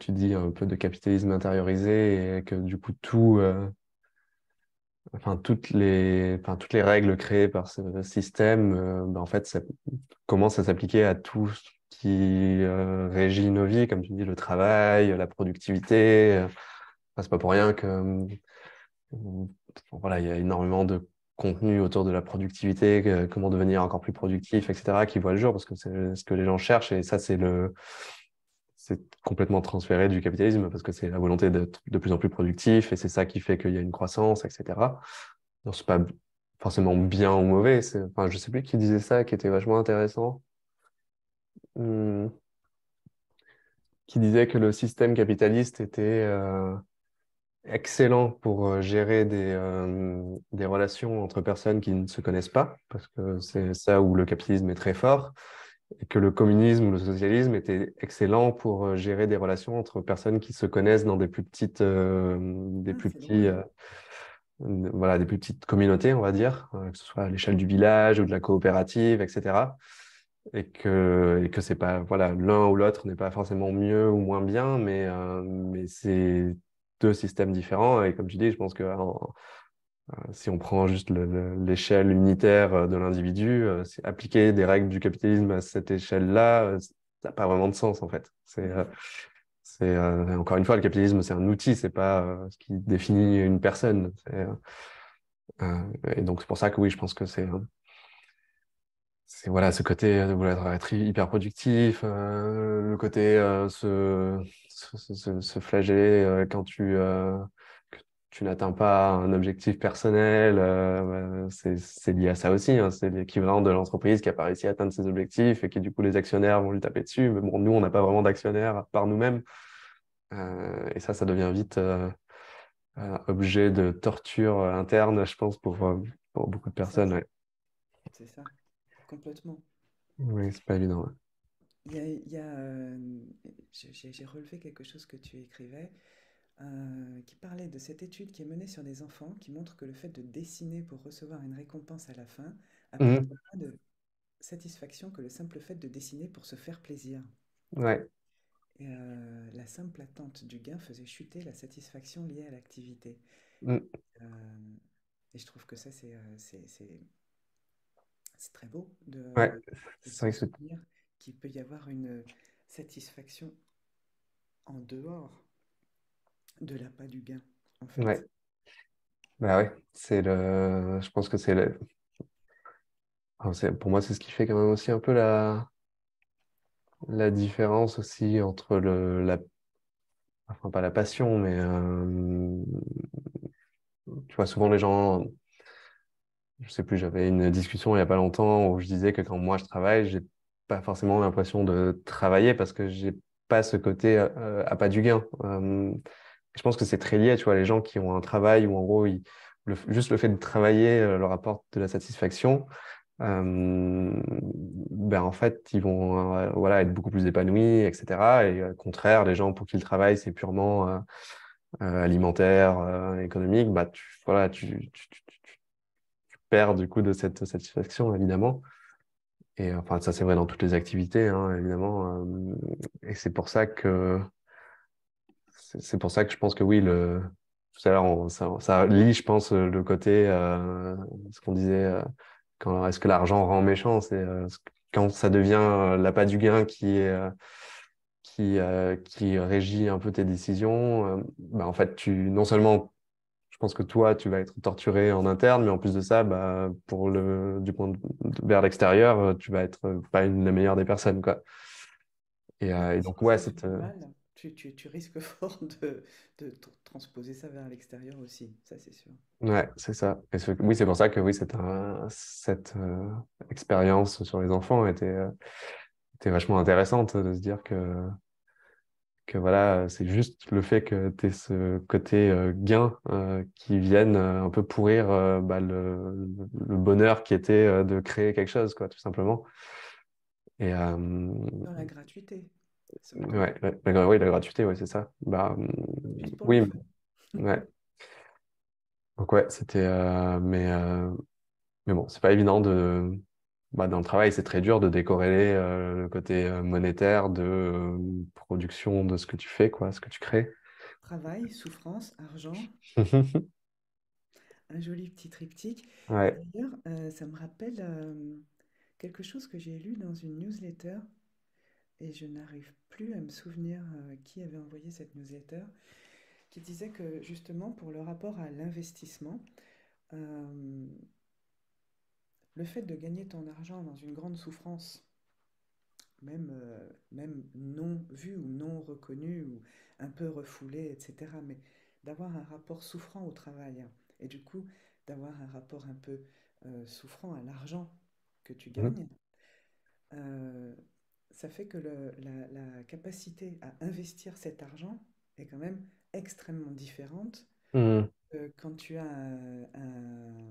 tu dis, un peu de capitalisme intériorisé et que du coup, tout, euh... enfin, toutes, les... Enfin, toutes les règles créées par ce système, euh, bah, en fait, ça commence à s'appliquer à tout ce qui euh, régit nos vies, comme tu dis, le travail, la productivité. Euh... Enfin, c'est pas pour rien que voilà, il y a énormément de contenus autour de la productivité, que, comment devenir encore plus productif, et cetera, qui voient le jour, parce que c'est ce que les gens cherchent. Et ça, c'est le... c'est complètement transféré du capitalisme, parce que c'est la volonté d'être de plus en plus productif, et c'est ça qui fait qu'il y a une croissance, et cetera. Donc, c'est pas forcément bien ou mauvais. Enfin, je sais plus qui disait ça, qui était vachement intéressant. Hum... qui disait que le système capitaliste était euh, excellent pour gérer des, euh, des relations entre personnes qui ne se connaissent pas, parce que c'est ça où le capitalisme est très fort, et que le communisme ou le socialisme était excellent pour gérer des relations entre personnes qui se connaissent dans des plus petites, euh, des ah, plus petits, euh, voilà, des plus petites communautés, on va dire, euh, que ce soit à l'échelle du village ou de la coopérative, et cetera, et que et que c'est pas, voilà, l'un ou l'autre n'est pas forcément mieux ou moins bien, mais euh, mais c'est deux systèmes différents. Et comme tu dis, je pense que en, si on prend juste le, le, l'échelle unitaire de l'individu, euh, appliquer des règles du capitalisme à cette échelle-là, euh, ça n'a pas vraiment de sens, en fait. C'est euh, c'est euh, encore une fois, le capitalisme, c'est un outil, c'est pas euh, ce qui définit une personne. C'est, euh, euh, et donc c'est pour ça que oui, je pense que c'est euh, c'est voilà, ce côté de vouloir être hyper productif, euh, le côté euh, se, se, se, se flageller euh, quand tu, euh, que tu n'atteins pas un objectif personnel, euh, c'est, c'est lié à ça aussi, hein. C'est l'équivalent de l'entreprise qui n'a pas réussi à atteindre ses objectifs et qui, du coup, les actionnaires vont lui taper dessus. Mais bon, nous, on n'a pas vraiment d'actionnaires par nous-mêmes. Euh, et ça, ça devient vite euh, euh, objet de torture interne, je pense, pour, pour beaucoup de personnes. Ouais. C'est ça. Complètement. Oui, c'est pas évident. Hein. Il y a, il y a, euh, j'ai, j'ai relevé quelque chose que tu écrivais, euh, qui parlait de cette étude qui est menée sur des enfants, qui montre que le fait de dessiner pour recevoir une récompense à la fin apporte mmh. moins de satisfaction que le simple fait de dessiner pour se faire plaisir. Ouais. Et, euh, la simple attente du gain faisait chuter la satisfaction liée à l'activité. Mmh. Euh, et je trouve que ça, c'est... c'est, c'est... c'est très beau de, ouais, de c'est vrai que qu'il peut y avoir une satisfaction en dehors de l'appât du gain, en fait. Ouais. Bah ouais, c'est le... je pense que c'est le... Alors c'est... pour moi, c'est ce qui fait quand même aussi un peu la, la différence aussi entre le... la... enfin, pas la passion, mais... Euh... tu vois, souvent les gens... Je sais plus, j'avais une discussion il n'y a pas longtemps où je disais que quand moi je travaille, je n'ai pas forcément l'impression de travailler parce que je n'ai pas ce côté euh, à pas du gain. Euh, je pense que c'est très lié, tu vois, les gens qui ont un travail où en gros, ils, le, juste le fait de travailler euh, leur apporte de la satisfaction. Euh, ben en fait, ils vont euh, voilà, être beaucoup plus épanouis, et cetera. Et au contraire, les gens pour qui le travail, c'est purement euh, euh, alimentaire, euh, économique, bah, tu, voilà, tu... tu, tu du coup de cette satisfaction, évidemment. Et enfin, ça c'est vrai dans toutes les activités, hein, évidemment. Et c'est pour ça que c'est pour ça que je pense que oui, le tout à l'heure on, ça, ça lie, je pense, le côté euh, ce qu'on disait euh, quand est-ce que l'argent rend méchant, c'est euh, quand ça devient euh, l'appât du gain qui est euh, qui euh, qui régit un peu tes décisions. Euh, bah, en fait, tu non seulement je pense que toi, tu vas être torturé en interne, mais en plus de ça, bah, pour le, du point de, vers l'extérieur, tu vas être pas une la meilleure des personnes, quoi. Et, euh, et donc, ouais, c'est... Euh... Tu, tu, tu risques fort de, de transposer ça vers l'extérieur aussi, ça, c'est sûr. Ouais, c'est ça. Et ce, oui, c'est pour ça que oui, cette, euh, cette euh, expérience sur les enfants était, euh, était vachement intéressante, de se dire que... que voilà, c'est juste le fait que tu aies ce côté euh, gain euh, qui vienne euh, un peu pourrir euh, bah, le, le bonheur qui était euh, de créer quelque chose, quoi, tout simplement. Et, euh... dans la gratuité. Ouais, la, la, oui, la gratuité, ouais, c'est ça. Bah, oui, ouais. Donc ouais, c'était... Euh, mais, euh, mais bon, c'est pas évident de... Bah, dans le travail, c'est très dur de décorréler euh, le côté monétaire de euh, production de ce que tu fais, quoi, ce que tu crées. Travail, souffrance, argent. Un joli petit triptyque. Ouais. D'ailleurs, euh, ça me rappelle euh, quelque chose que j'ai lu dans une newsletter et je n'arrive plus à me souvenir euh, qui avait envoyé cette newsletter, qui disait que justement, pour le rapport à l'investissement, euh, le fait de gagner ton argent dans une grande souffrance, même, euh, même non vue ou non reconnue ou un peu refoulée, et cetera, mais d'avoir un rapport souffrant au travail, hein, et du coup d'avoir un rapport un peu euh, souffrant à l'argent que tu gagnes, mmh. euh, ça fait que le, la, la capacité à investir cet argent est quand même extrêmement différente mmh. que quand tu as un, un,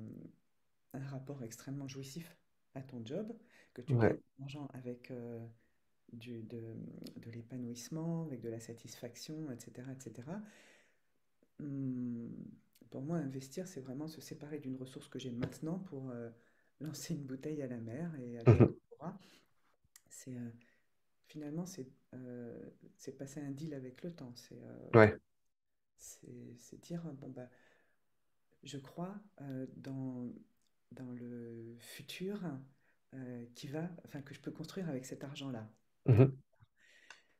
un rapport extrêmement jouissif à ton job, que tu ouais. gagnes de l'argent avec euh, du, de, de l'épanouissement, avec de la satisfaction, et cetera, et cetera. Hum, pour moi, investir, c'est vraiment se séparer d'une ressource que j'ai maintenant pour euh, lancer une bouteille à la mer et aller au bras. C'est euh, finalement c'est euh, c'est passer un deal avec le temps. C'est euh, ouais. c'est c'est dire bon bah je crois euh, dans dans le futur euh, qui va, enfin que je peux construire avec cet argent là. Mm-hmm.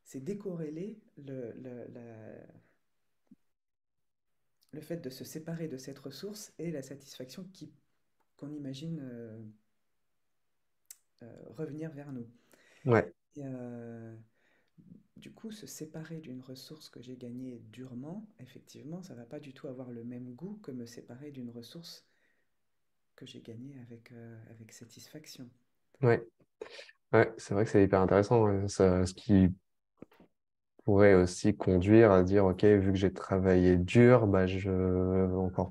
C'est décorréler le, le la le fait de se séparer de cette ressource et la satisfaction qui qu'on imagine euh, euh, revenir vers nous. Ouais. Et, euh, du coup, se séparer d'une ressource que j'ai gagnée durement, effectivement, ça ne va pas du tout avoir le même goût que me séparer d'une ressource que j'ai gagnée avec, euh, avec satisfaction. Oui, ouais, c'est vrai que c'est hyper intéressant. Hein, ça, ce qui pourrait aussi conduire à dire, ok, vu que j'ai travaillé dur, bah, je encore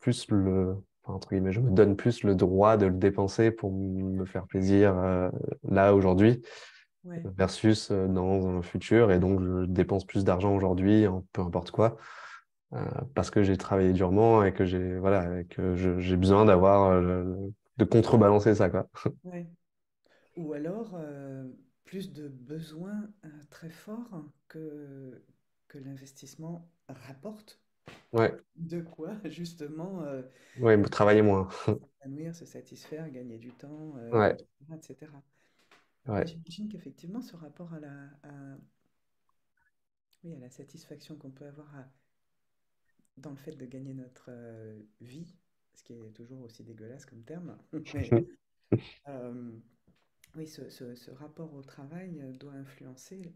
plus le... Enfin, entre guillemets, je me donne plus le droit de le dépenser pour me faire plaisir euh, là, aujourd'hui, ouais. versus euh, dans un futur. Et donc, je dépense plus d'argent aujourd'hui, en peu importe quoi, euh, parce que j'ai travaillé durement et que j'ai voilà, et que je, j'ai besoin d'avoir, euh, de contrebalancer ça, quoi. Ouais. Ou alors, euh, plus de besoins euh, très forts que, que l'investissement rapporte. Ouais. De quoi justement euh, ouais, travailler moins, s'épanouir, se satisfaire, gagner du temps, euh, ouais. et cetera. Ouais. J'imagine qu'effectivement ce rapport à la, à... Oui, à la satisfaction qu'on peut avoir à... dans le fait de gagner notre euh, vie, ce qui est toujours aussi dégueulasse comme terme, mais, euh, oui, ce, ce, ce rapport au travail doit influencer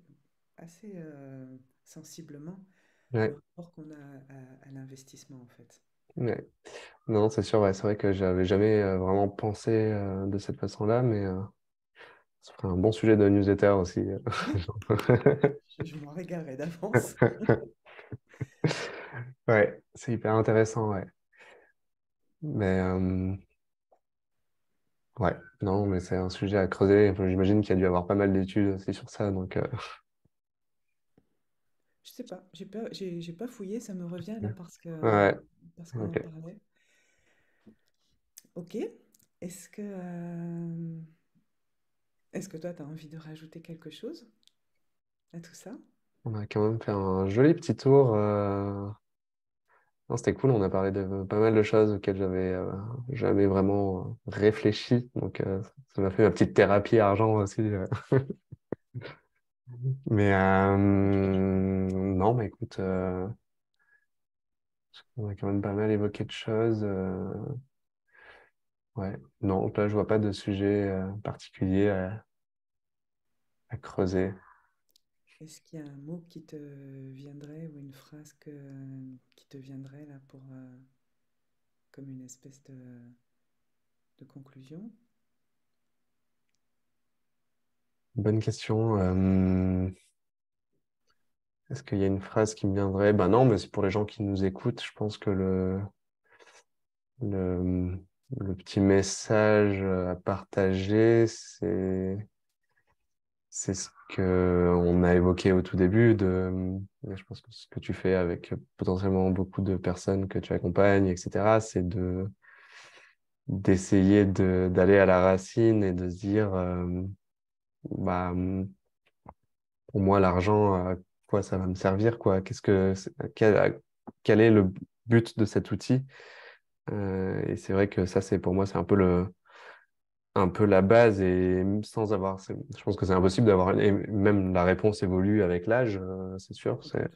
assez euh, sensiblement. Ouais. Le rapport qu'on a à, à l'investissement en fait. Ouais. Non, c'est sûr, ouais, c'est vrai que j'avais jamais euh, vraiment pensé euh, de cette façon-là, mais euh, ça ferait un bon sujet de newsletter aussi. Euh. je je m'en régarais d'avance. ouais, c'est hyper intéressant, ouais. Mais euh, ouais, non, mais c'est un sujet à creuser. Enfin, j'imagine qu'il y a dû avoir pas mal d'études aussi sur ça, donc. Euh... Je sais pas, j'ai pas, j'ai, j'ai pas fouillé, ça me revient là parce que ouais. parce qu'on okay. en parlait. Ok, est-ce que euh, est-ce que toi tu as envie de rajouter quelque chose à tout ça? On a quand même fait un joli petit tour. Euh... Non, c'était cool, on a parlé de pas mal de choses auxquelles j'avais euh, jamais vraiment réfléchi, donc euh, ça m'a fait ma petite thérapie argent aussi. Euh. Mais euh, non, mais écoute, euh, on a quand même pas mal évoqué de choses. Euh, ouais, non, là, je vois pas de sujet euh, particulier à, à creuser. Est-ce qu'il y a un mot qui te viendrait ou une phrase que, qui te viendrait là pour euh, comme une espèce de, de conclusion? Bonne question. Euh... Est-ce qu'il y a une phrase qui me viendrait? Ben non, mais c'est pour les gens qui nous écoutent. Je pense que le, le... le petit message à partager, c'est, c'est ce qu'on a évoqué au tout début. De... Je pense que ce que tu fais avec potentiellement beaucoup de personnes que tu accompagnes, et cetera, c'est de... d'essayer de... d'aller à la racine et de se dire... Euh... Bah, pour moi, l'argent, à quoi ça va me servir, quoi? Qu'est-ce que, quel, quel est le but de cet outil? Euh, et c'est vrai que ça, c'est, pour moi, c'est un peu, le, un peu la base. Et sans avoir, je pense que c'est impossible d'avoir, et même la réponse évolue avec l'âge, c'est sûr. C'est,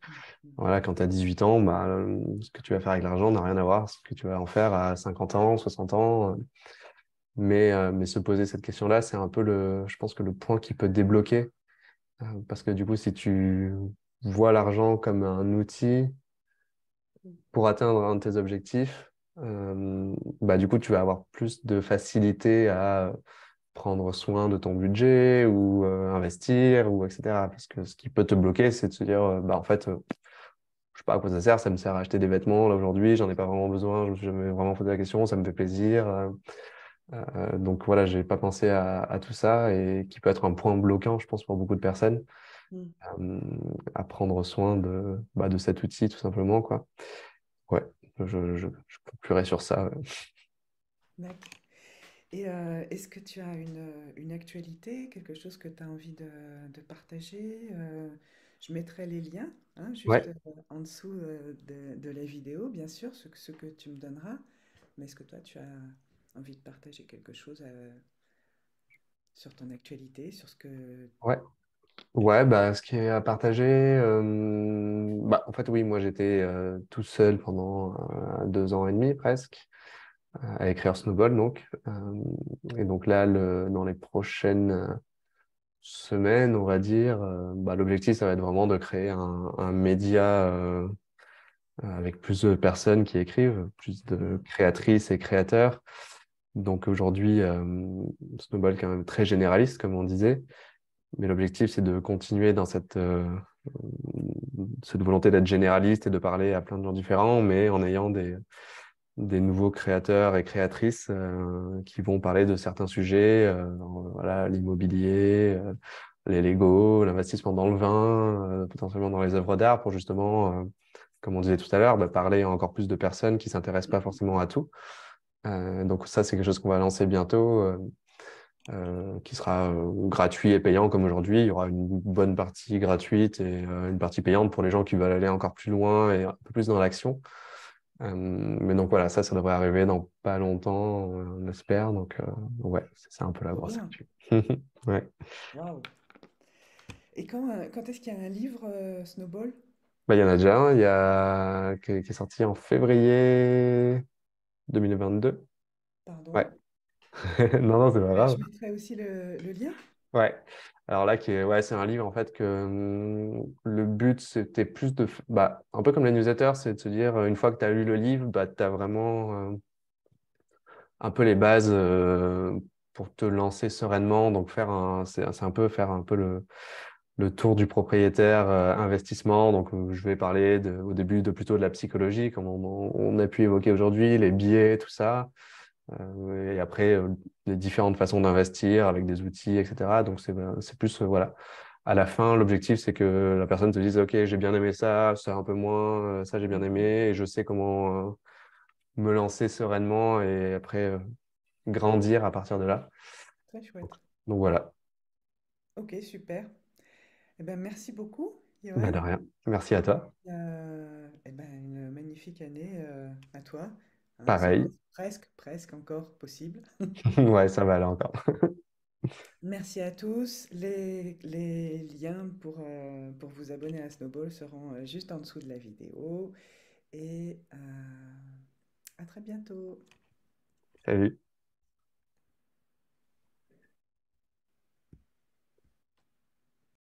voilà, quand tu as dix-huit ans, bah, ce que tu vas faire avec l'argent n'a rien à voir. Ce que tu vas en faire à cinquante ans, soixante ans... Mais, euh, mais se poser cette question-là, c'est un peu, le, je pense, que le point qui peut débloquer. Euh, parce que du coup, si tu vois l'argent comme un outil pour atteindre un de tes objectifs, euh, bah, du coup, tu vas avoir plus de facilité à prendre soin de ton budget ou euh, investir, ou et cetera. Parce que ce qui peut te bloquer, c'est de se dire, euh, bah, en fait, euh, je sais pas à quoi ça sert, ça me sert à acheter des vêtements, là, aujourd'hui, j'en ai pas vraiment besoin, je me suis jamais vraiment posé la question, ça me fait plaisir. Euh, euh, donc voilà, j'ai pas pensé à, à tout ça, et qui peut être un point bloquant, je pense, pour beaucoup de personnes, mm. euh, à prendre soin de, bah, de cet outil, tout simplement, quoi. Ouais, je, je, je conclurai sur ça. Ouais. D'accord. Et euh, est-ce que tu as une, une actualité, quelque chose que tu as envie de, de partager? euh... Je mettrai les liens, hein, juste ouais. en dessous de, de la vidéo, bien sûr, ce, ce que tu me donneras. Mais est-ce que toi, tu as envie de partager quelque chose euh, sur ton actualité, sur ce que... Ouais, ouais bah, ce qui est à partager... Euh, bah, en fait, oui, moi, j'étais euh, tout seul pendant euh, deux ans et demi, presque, euh, à écrire Snowball, donc. Euh, et donc là, le, dans les prochaines... semaine, on va dire, euh, bah, l'objectif, ça va être vraiment de créer un, un média euh, avec plus de personnes qui écrivent, plus de créatrices et créateurs. Donc aujourd'hui, euh, Snowball est quand même très généraliste, comme on disait, mais l'objectif, c'est de continuer dans cette, euh, cette volonté d'être généraliste et de parler à plein de gens différents, mais en ayant des, des nouveaux créateurs et créatrices euh, qui vont parler de certains sujets, euh, voilà, l'immobilier, euh, les Legos, l'investissement dans le vin, euh, potentiellement dans les œuvres d'art, pour justement, euh, comme on disait tout à l'heure, bah, parler à encore plus de personnes qui ne s'intéressent pas forcément à tout. Euh, donc ça, c'est quelque chose qu'on va lancer bientôt, euh, euh, qui sera euh, gratuit et payant comme aujourd'hui. Il y aura une bonne partie gratuite et euh, une partie payante pour les gens qui veulent aller encore plus loin et un peu plus dans l'action. Euh, mais donc voilà, ça, ça devrait arriver dans pas longtemps, on espère. Donc euh, ouais, c'est un peu la grosse actu. Ouais. Wow. Et quand, quand est-ce qu'il y a un livre euh, Snowball? Bah, il y en a déjà un, il y a... qui est sorti en février deux mille vingt-deux. Pardon. Ouais. non, non, c'est pas grave. Je mettrai aussi le, le lien. Ouais. Alors là, qui est... ouais, c'est un livre, en fait, que hum, le but, c'était plus de... Bah, un peu comme la newsletter, c'est de se dire, une fois que tu as lu le livre, bah, tu as vraiment euh, un peu les bases euh, pour te lancer sereinement. Donc, faire un... c'est un peu faire un peu le, le tour du propriétaire euh, investissement. Donc, euh, je vais parler de, au début de plutôt de la psychologie, comme on, on a pu évoquer aujourd'hui, les biais, tout ça. Euh, et après, euh, les différentes façons d'investir avec des outils, et cetera. Donc, c'est plus, euh, voilà. À la fin, l'objectif, c'est que la personne te dise, OK, j'ai bien aimé ça, ça un peu moins, euh, ça j'ai bien aimé, et je sais comment euh, me lancer sereinement et après euh, grandir à partir de là. Très chouette. Donc, donc voilà. OK, super. Eh ben, merci beaucoup, Yoann. Ben, de rien. Merci à toi. Euh, eh ben, une magnifique année euh, à toi. Hein, pareil. Presque, presque encore possible. Ouais, ça va là encore. Merci à tous. Les, les liens pour, euh, pour vous abonner à Snowball seront juste en dessous de la vidéo. Et euh, à très bientôt. Salut.